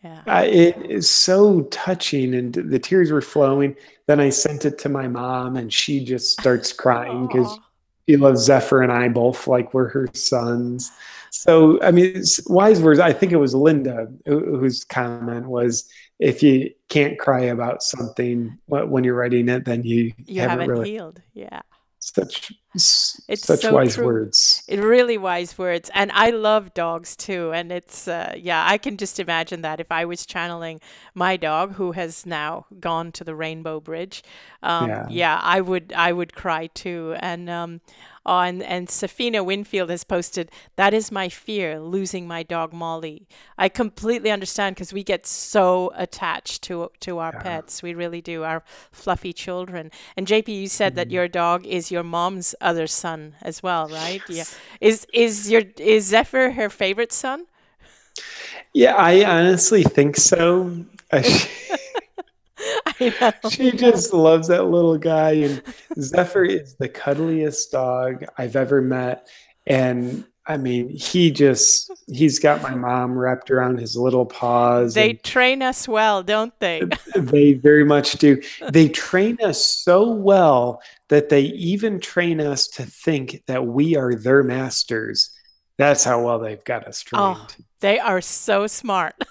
Yeah. Uh, it is so touching, and the tears were flowing. Then I sent it to my mom, and she just starts crying because she loves Zephyr, and I both, like, we're her sons. So, I mean, it's wise words. I think it was Linda whose comment was, if you can't cry about something when you're writing it, then you, you haven't, haven't really healed. Yeah. Such It's such so wise true. words. It really wise words. And I love dogs too. And it's, uh, yeah, I can just imagine that if I was channeling my dog who has now gone to the Rainbow Bridge, um, yeah. yeah, I would, I would cry too. And, um, oh, and, and Safina Winfield has posted, that is my fear, losing my dog Molly. I completely understand, because we get so attached to to our yeah. pets. We really do, our fluffy children. And J P, you said mm-hmm. that your dog is your mom's other son as well, right? Yes. Yeah. Is is your is Zephyr her favorite son? Yeah, I honestly think so. I know. She just loves that little guy, and Zephyr is the cuddliest dog I've ever met. And I mean, he just, he's got my mom wrapped around his little paws. They train us well, don't they? They very much do. They train us so well that they even train us to think that we are their masters. That's how well they've got us trained. Oh, they are so smart.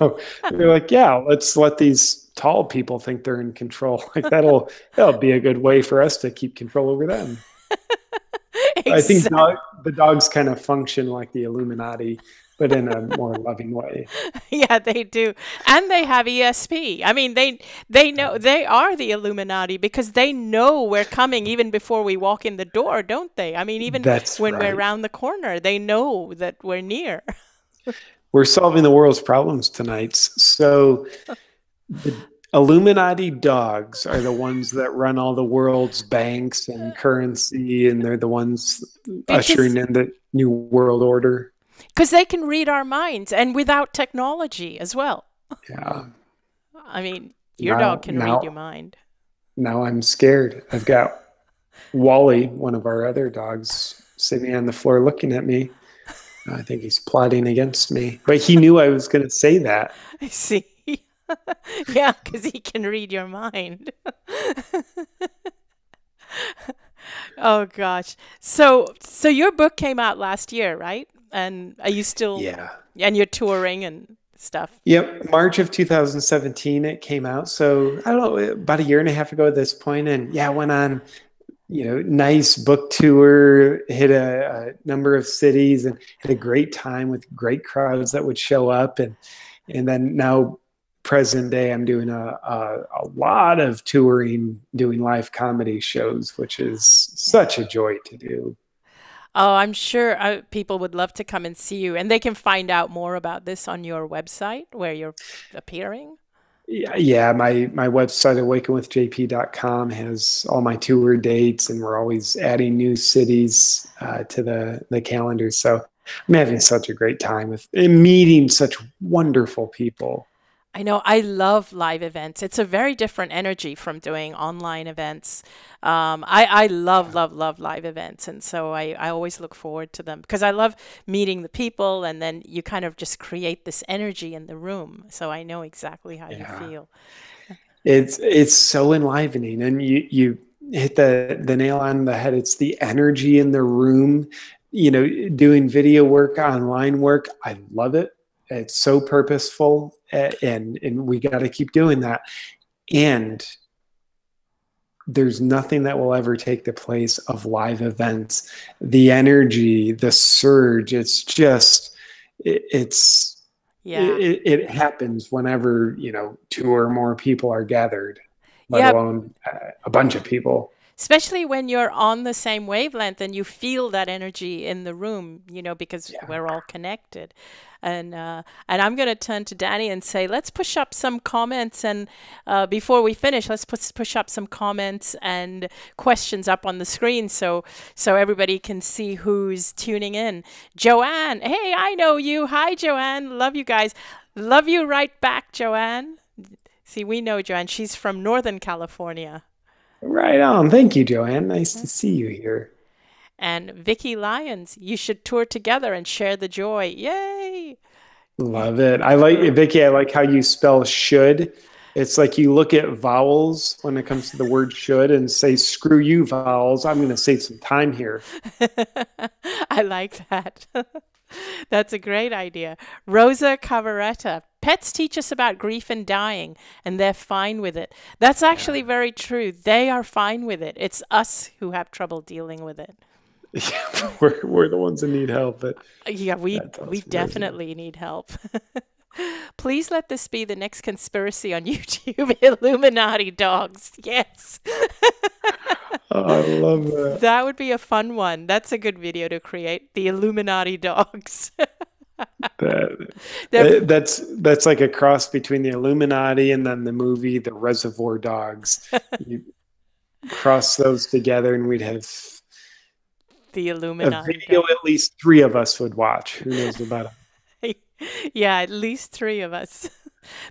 Oh, they're like, yeah, let's let these tall people think they're in control. Like that'll that'll be a good way for us to keep control over them. Exactly. I think dog, the dogs kind of function like the Illuminati, but in a more loving way. Yeah, they do, and they have E S P. I mean, they they know they are the Illuminati because they know we're coming even before we walk in the door, don't they? I mean, even That's when right. we're around the corner, they know that we're near. We're solving the world's problems tonight, so. The Illuminati dogs are the ones that run all the world's banks and currency, and they're the ones because, ushering in the new world order. Because they can read our minds, and without technology as well. Yeah. I mean, your now, dog can now, read your mind. Now I'm scared. I've got Wally, one of our other dogs, sitting on the floor looking at me. I think he's plotting against me. But he knew I was going to say that. I see. Yeah, because he can read your mind. Oh gosh. So so your book came out last year, right? And are you still yeah. and you're touring and stuff? Yep. March of two thousand seventeen it came out. So I don't know, about a year and a half ago at this point, and yeah, went on, you know, nice book tour, hit a, a number of cities and had a great time with great crowds that would show up, and and then now present day, I'm doing a, a, a lot of touring, doing live comedy shows, which is such a joy to do. Oh, I'm sure uh, people would love to come and see you. And they can find out more about this on your website where you're appearing. Yeah, yeah my, my website, awaken with J P dot com, has all my tour dates, and we're always adding new cities uh, to the, the calendar. So I'm having such a great time with and meeting such wonderful people. I know. I love live events. It's a very different energy from doing online events. Um, I, I love, love, love live events. And so I, I always look forward to them because I love meeting the people, and then you kind of just create this energy in the room. So I know exactly how yeah. you feel. It's it's so enlivening. And you, you hit the, the nail on the head. It's the energy in the room. You know, doing video work, online work, I love it. It's so purposeful, and, and we got to keep doing that. And there's nothing that will ever take the place of live events. The energy, the surge, it's just, it, it's, yeah. it, it happens whenever, you know, two or more people are gathered, let yep. alone uh, a bunch of people. Especially when you're on the same wavelength and you feel that energy in the room, you know, because yeah. we're all connected. And uh, and I'm going to turn to Danny and say, let's push up some comments. And uh, before we finish, let's push, push up some comments and questions up on the screen so so everybody can see who's tuning in. Joanne, hey, I know you. Hi, Joanne. Love you guys. Love you right back, Joanne. See, we know Joanne. She's from Northern California. Right on. Thank you, Joanne. Nice to see you here. And Vicky Lyons, you should tour together and share the joy. Yay! Love it. I like Vicky. I like how you spell should. It's like you look at vowels when it comes to the word should and say, screw you, vowels. I'm going to save some time here. I like that. That's a great idea. Rosa Cavaretta. Pets teach us about grief and dying, and they're fine with it. That's actually very true. They are fine with it. It's us who have trouble dealing with it. Yeah, we're, we're the ones that need help. But yeah, we, we definitely need help. Please let this be the next conspiracy on YouTube. Illuminati dogs. Yes. Oh, I love that. That would be a fun one. That's a good video to create. The Illuminati dogs. that, that, that's that's like a cross between the Illuminati and then the movie The Reservoir Dogs. You cross those together and we'd have the Illuminati. A video dogs. At least three of us would watch. Who knows about it? Yeah, at least three of us.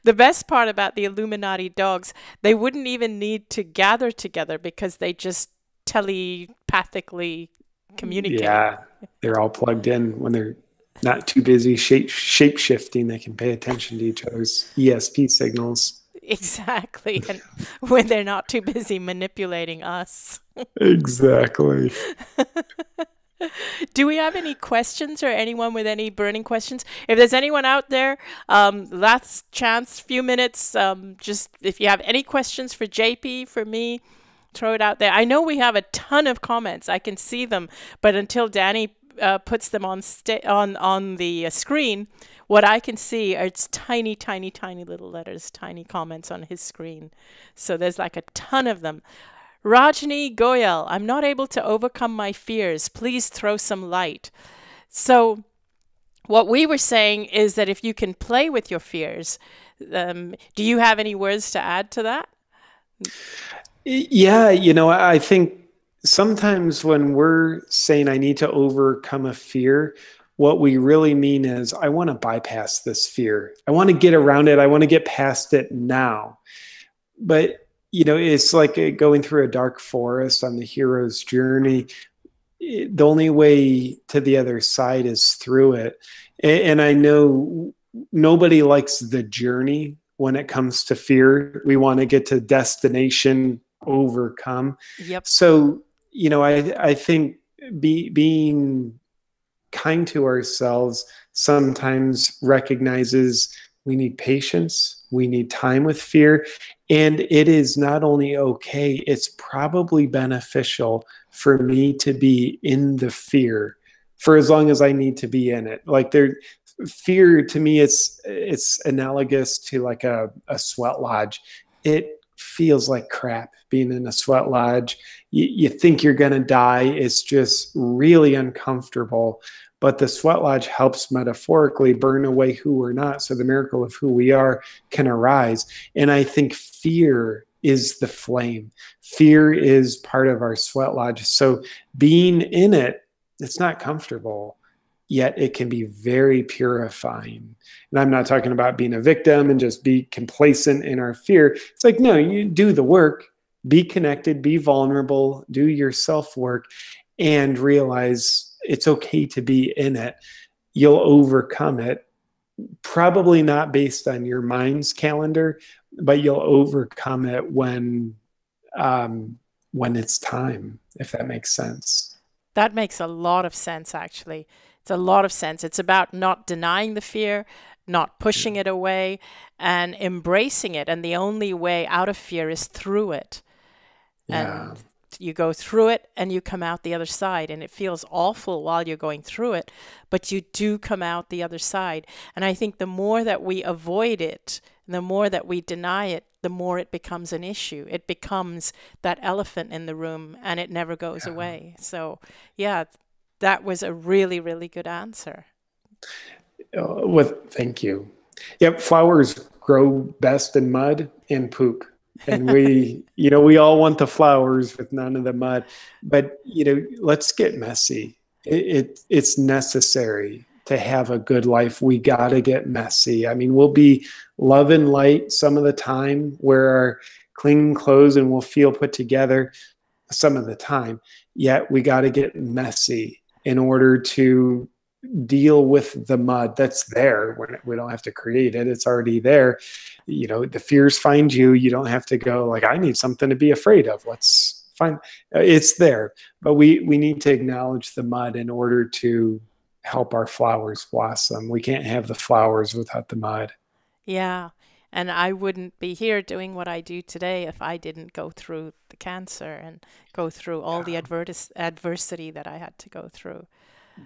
The best part about the Illuminati dogs, they wouldn't even need to gather together because they just telepathically communicate. Yeah, they're all plugged in. When they're not too busy shape shape-shifting, they can pay attention to each other's E S P signals. Exactly. And when they're not too busy manipulating us. Exactly. Do we have any questions, or anyone with any burning questions? If there's anyone out there, um, last chance, few minutes, um, just if you have any questions for J P, for me, throw it out there. I know we have a ton of comments. I can see them, but until Danny uh, puts them on, sta on, on the screen, what I can see are it's tiny, tiny, tiny little letters, tiny comments on his screen. So there's like a ton of them. Rajni Goyal, I'm not able to overcome my fears. Please throw some light. So what we were saying is that if you can play with your fears, um, do you have any words to add to that? Yeah, you know, I think sometimes when we're saying I need to overcome a fear, what we really mean is I want to bypass this fear. I want to get around it. I want to get past it now. But you know, it's like going through a dark forest on the hero's journey. The only way to the other side is through it. And I know nobody likes the journey when it comes to fear. We want to get to destination, overcome. Yep. So, you know, I, I think be, being kind to ourselves sometimes recognizes we need patience. We need time with fear. And it is not only okay, it's probably beneficial for me to be in the fear for as long as I need to be in it. Like there, fear to me, it's, it's analogous to like a, a sweat lodge. It feels like crap being in a sweat lodge. You, you think you're going to die. It's just really uncomfortable. But the sweat lodge helps metaphorically burn away who we're not, so the miracle of who we are can arise. And I think fear is the flame. Fear is part of our sweat lodge. So being in it, it's not comfortable, yet it can be very purifying. And I'm not talking about being a victim and just be complacent in our fear. It's like, no, you do the work, be connected, be vulnerable, do your self-work, and realize it's okay to be in it. You'll overcome it, probably not based on your mind's calendar, but you'll overcome it when, um, when it's time, if that makes sense. That makes a lot of sense, actually. It's a lot of sense. It's about not denying the fear, not pushing it away, and embracing it. And the only way out of fear is through it. Yeah. And you go through it and you come out the other side, and it feels awful while you're going through it, but you do come out the other side. And I think the more that we avoid it, the more that we deny it, the more it becomes an issue. It becomes that elephant in the room and it never goes yeah. away. So yeah, that was a really, really good answer. Uh, well, thank you. Yep. Flowers grow best in mud and poop. And we, you know, we all want the flowers with none of the mud, but, you know, let's get messy. It, it it's necessary to have a good life. We got to get messy. I mean, we'll be love and light some of the time, wear our clean clothes and we'll feel put together some of the time, yet we got to get messy in order to deal with the mud that's there. We don't have to create it. It's already there. You know, the fears find you. You don't have to go like, I need something to be afraid of. Let's find, it's there. But we, we need to acknowledge the mud in order to help our flowers blossom. We can't have the flowers without the mud. Yeah. And I wouldn't be here doing what I do today if I didn't go through the cancer and go through all yeah. the advertis- adversity that I had to go through.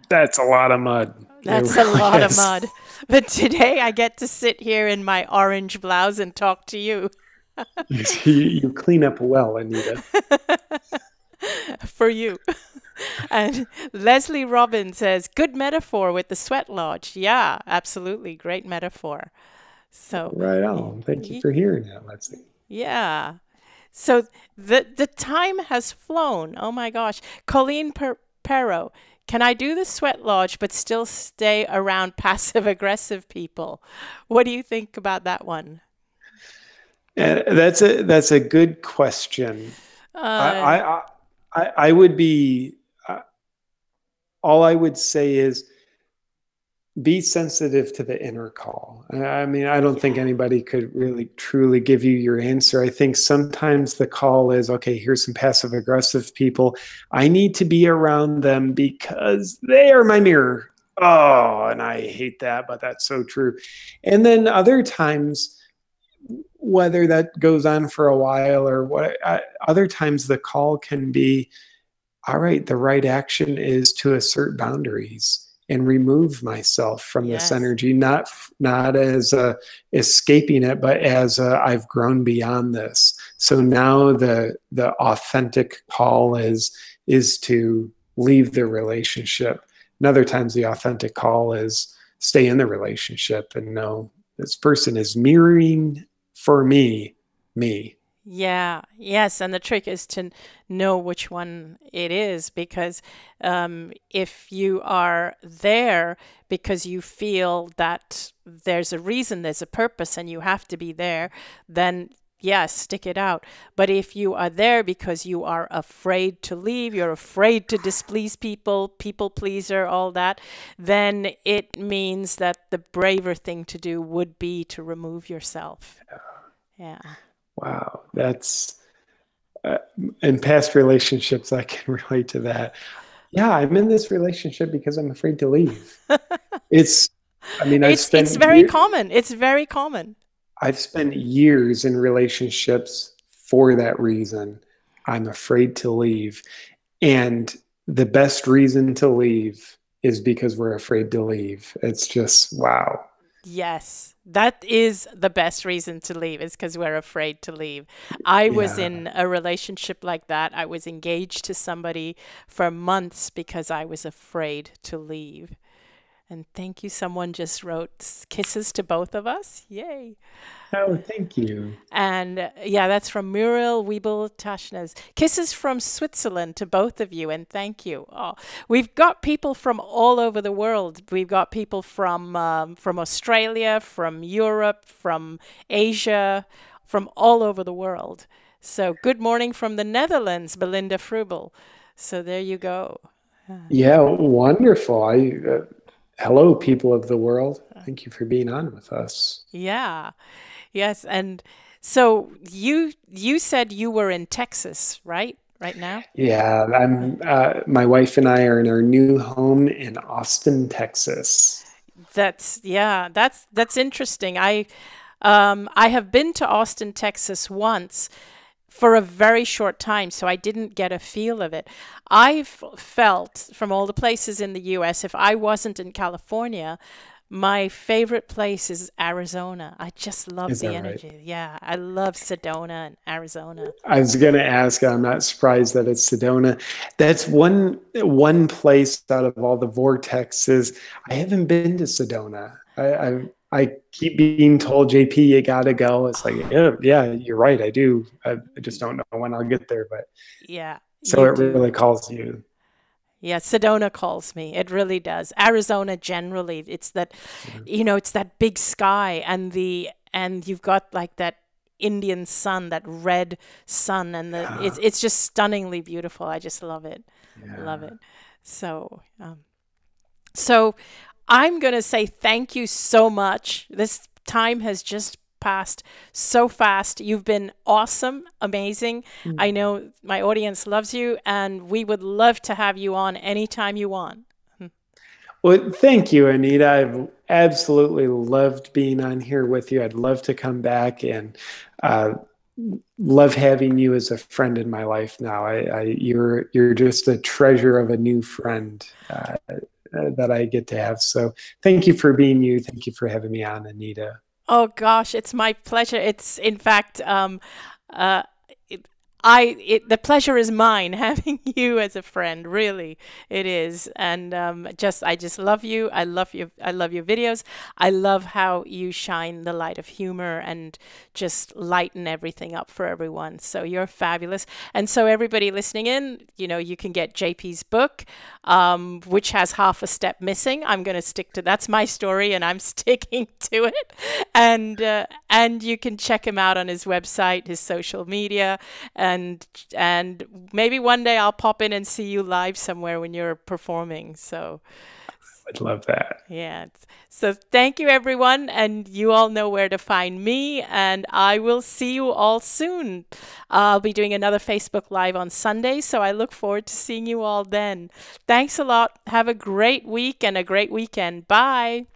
That's a lot of mud. That's really a lot is. of mud. But today I get to sit here in my orange blouse and talk to you. you, you clean up well, Anita. For you. And Leslie Robbins says, good metaphor with the sweat lodge. Yeah, absolutely. Great metaphor. So right on. Thank you for hearing that, Leslie. Yeah. So the the time has flown. Oh my gosh. Colleen per Perro, can I do the sweat lodge but still stay around passive aggressive people? What do you think about that one? Uh, that's a that's a good question. Uh, I, I I I would be. Uh, all I would say is, be sensitive to the inner call. I mean, I don't think anybody could really truly give you your answer. I think sometimes the call is, okay, here's some passive aggressive people. I need to be around them because they are my mirror. Oh, and I hate that, but that's so true. And then other times, whether that goes on for a while or what, I, other times the call can be, all right, the right action is to assert boundaries and remove myself from yes. this energy, not not as uh, escaping it, but as uh, I've grown beyond this. So now the the authentic call is is to leave the relationship. And other times the authentic call is stay in the relationship and know this person is mirroring for me, me. Yeah, yes. And the trick is to know which one it is, because um, if you are there because you feel that there's a reason, there's a purpose, and you have to be there, then yes, stick it out. But if you are there because you are afraid to leave, you're afraid to displease people, people pleaser, all that, then it means that the braver thing to do would be to remove yourself. Yeah. Wow, that's uh, in past relationships, I can relate to that. Yeah, I'm in this relationship because I'm afraid to leave. It's, I mean, I've it's, spent it's very years, common. It's very common. I've spent years in relationships for that reason. I'm afraid to leave. And the best reason to leave is because we're afraid to leave. It's just, wow. Yes, that is the best reason to leave, is because we're afraid to leave. I yeah. was in a relationship like that. I was engaged to somebody for months because I was afraid to leave. And thank you. Someone just wrote kisses to both of us. Yay. Oh, thank you. And uh, yeah, that's from Muriel Weibel Taschnes. Kisses from Switzerland to both of you, and thank you. Oh, we've got people from all over the world. We've got people from, um, from Australia, from Europe, from Asia, from all over the world. So good morning from the Netherlands, Belinda Frubel. So there you go. Yeah, wonderful. I... Uh... Hello, people of the world. Thank you for being on with us. Yeah. Yes. And so you you said you were in Texas, right? Right now? Yeah. I'm, uh, my wife and I are in our new home in Austin, Texas. That's, yeah, that's, that's interesting. I, um, I have been to Austin, Texas once for a very short time, so I didn't get a feel of it. I've felt from all the places in the U S, if I wasn't in California, my favorite place is Arizona. I just love the energy. Right? Yeah, I love Sedona and Arizona. I was going to ask, I'm not surprised that it's Sedona. That's one, one place out of all the vortexes. I haven't been to Sedona. I, I I keep being told, J P, you gotta go. It's like, yeah, yeah, you're right. I do. I just don't know when I'll get there, but yeah. So it do. really calls you. Yeah, Sedona calls me. It really does. Arizona generally, it's that, yeah. you know, it's that big sky and the and you've got like that Indian sun, that red sun, and the yeah. it's it's just stunningly beautiful. I just love it, yeah. love it. So, um, so. I'm going to say thank you so much. This time has just passed so fast. You've been awesome, amazing. Mm-hmm. I know my audience loves you, and we would love to have you on anytime you want. Well, thank you, Anita. I've absolutely loved being on here with you. I'd love to come back, and uh, love having you as a friend in my life now. I, I you're you're just a treasure of a new friend uh, that I get to have. So thank you for being you. Thank you for having me on, Anita. Oh gosh, it's my pleasure. It's in fact, um, uh, it, I it, the pleasure is mine having you as a friend. Really, it is. And um, just I just love you. I love you. I love your videos. I love how you shine the light of humor and just lighten everything up for everyone. So you're fabulous. And so everybody listening in, you know, you can get J P's book, um, which has half a step missing. I'm going to stick to that's my story, and I'm sticking to it. And uh, and you can check him out on his website, his social media. And, and maybe one day I'll pop in and see you live somewhere when you're performing. So I'd love that. Yeah. So thank you, everyone. And you all know where to find me. And I will see you all soon. Uh, I'll be doing another Facebook Live on Sunday. So I look forward to seeing you all then. Thanks a lot. Have a great week and a great weekend. Bye.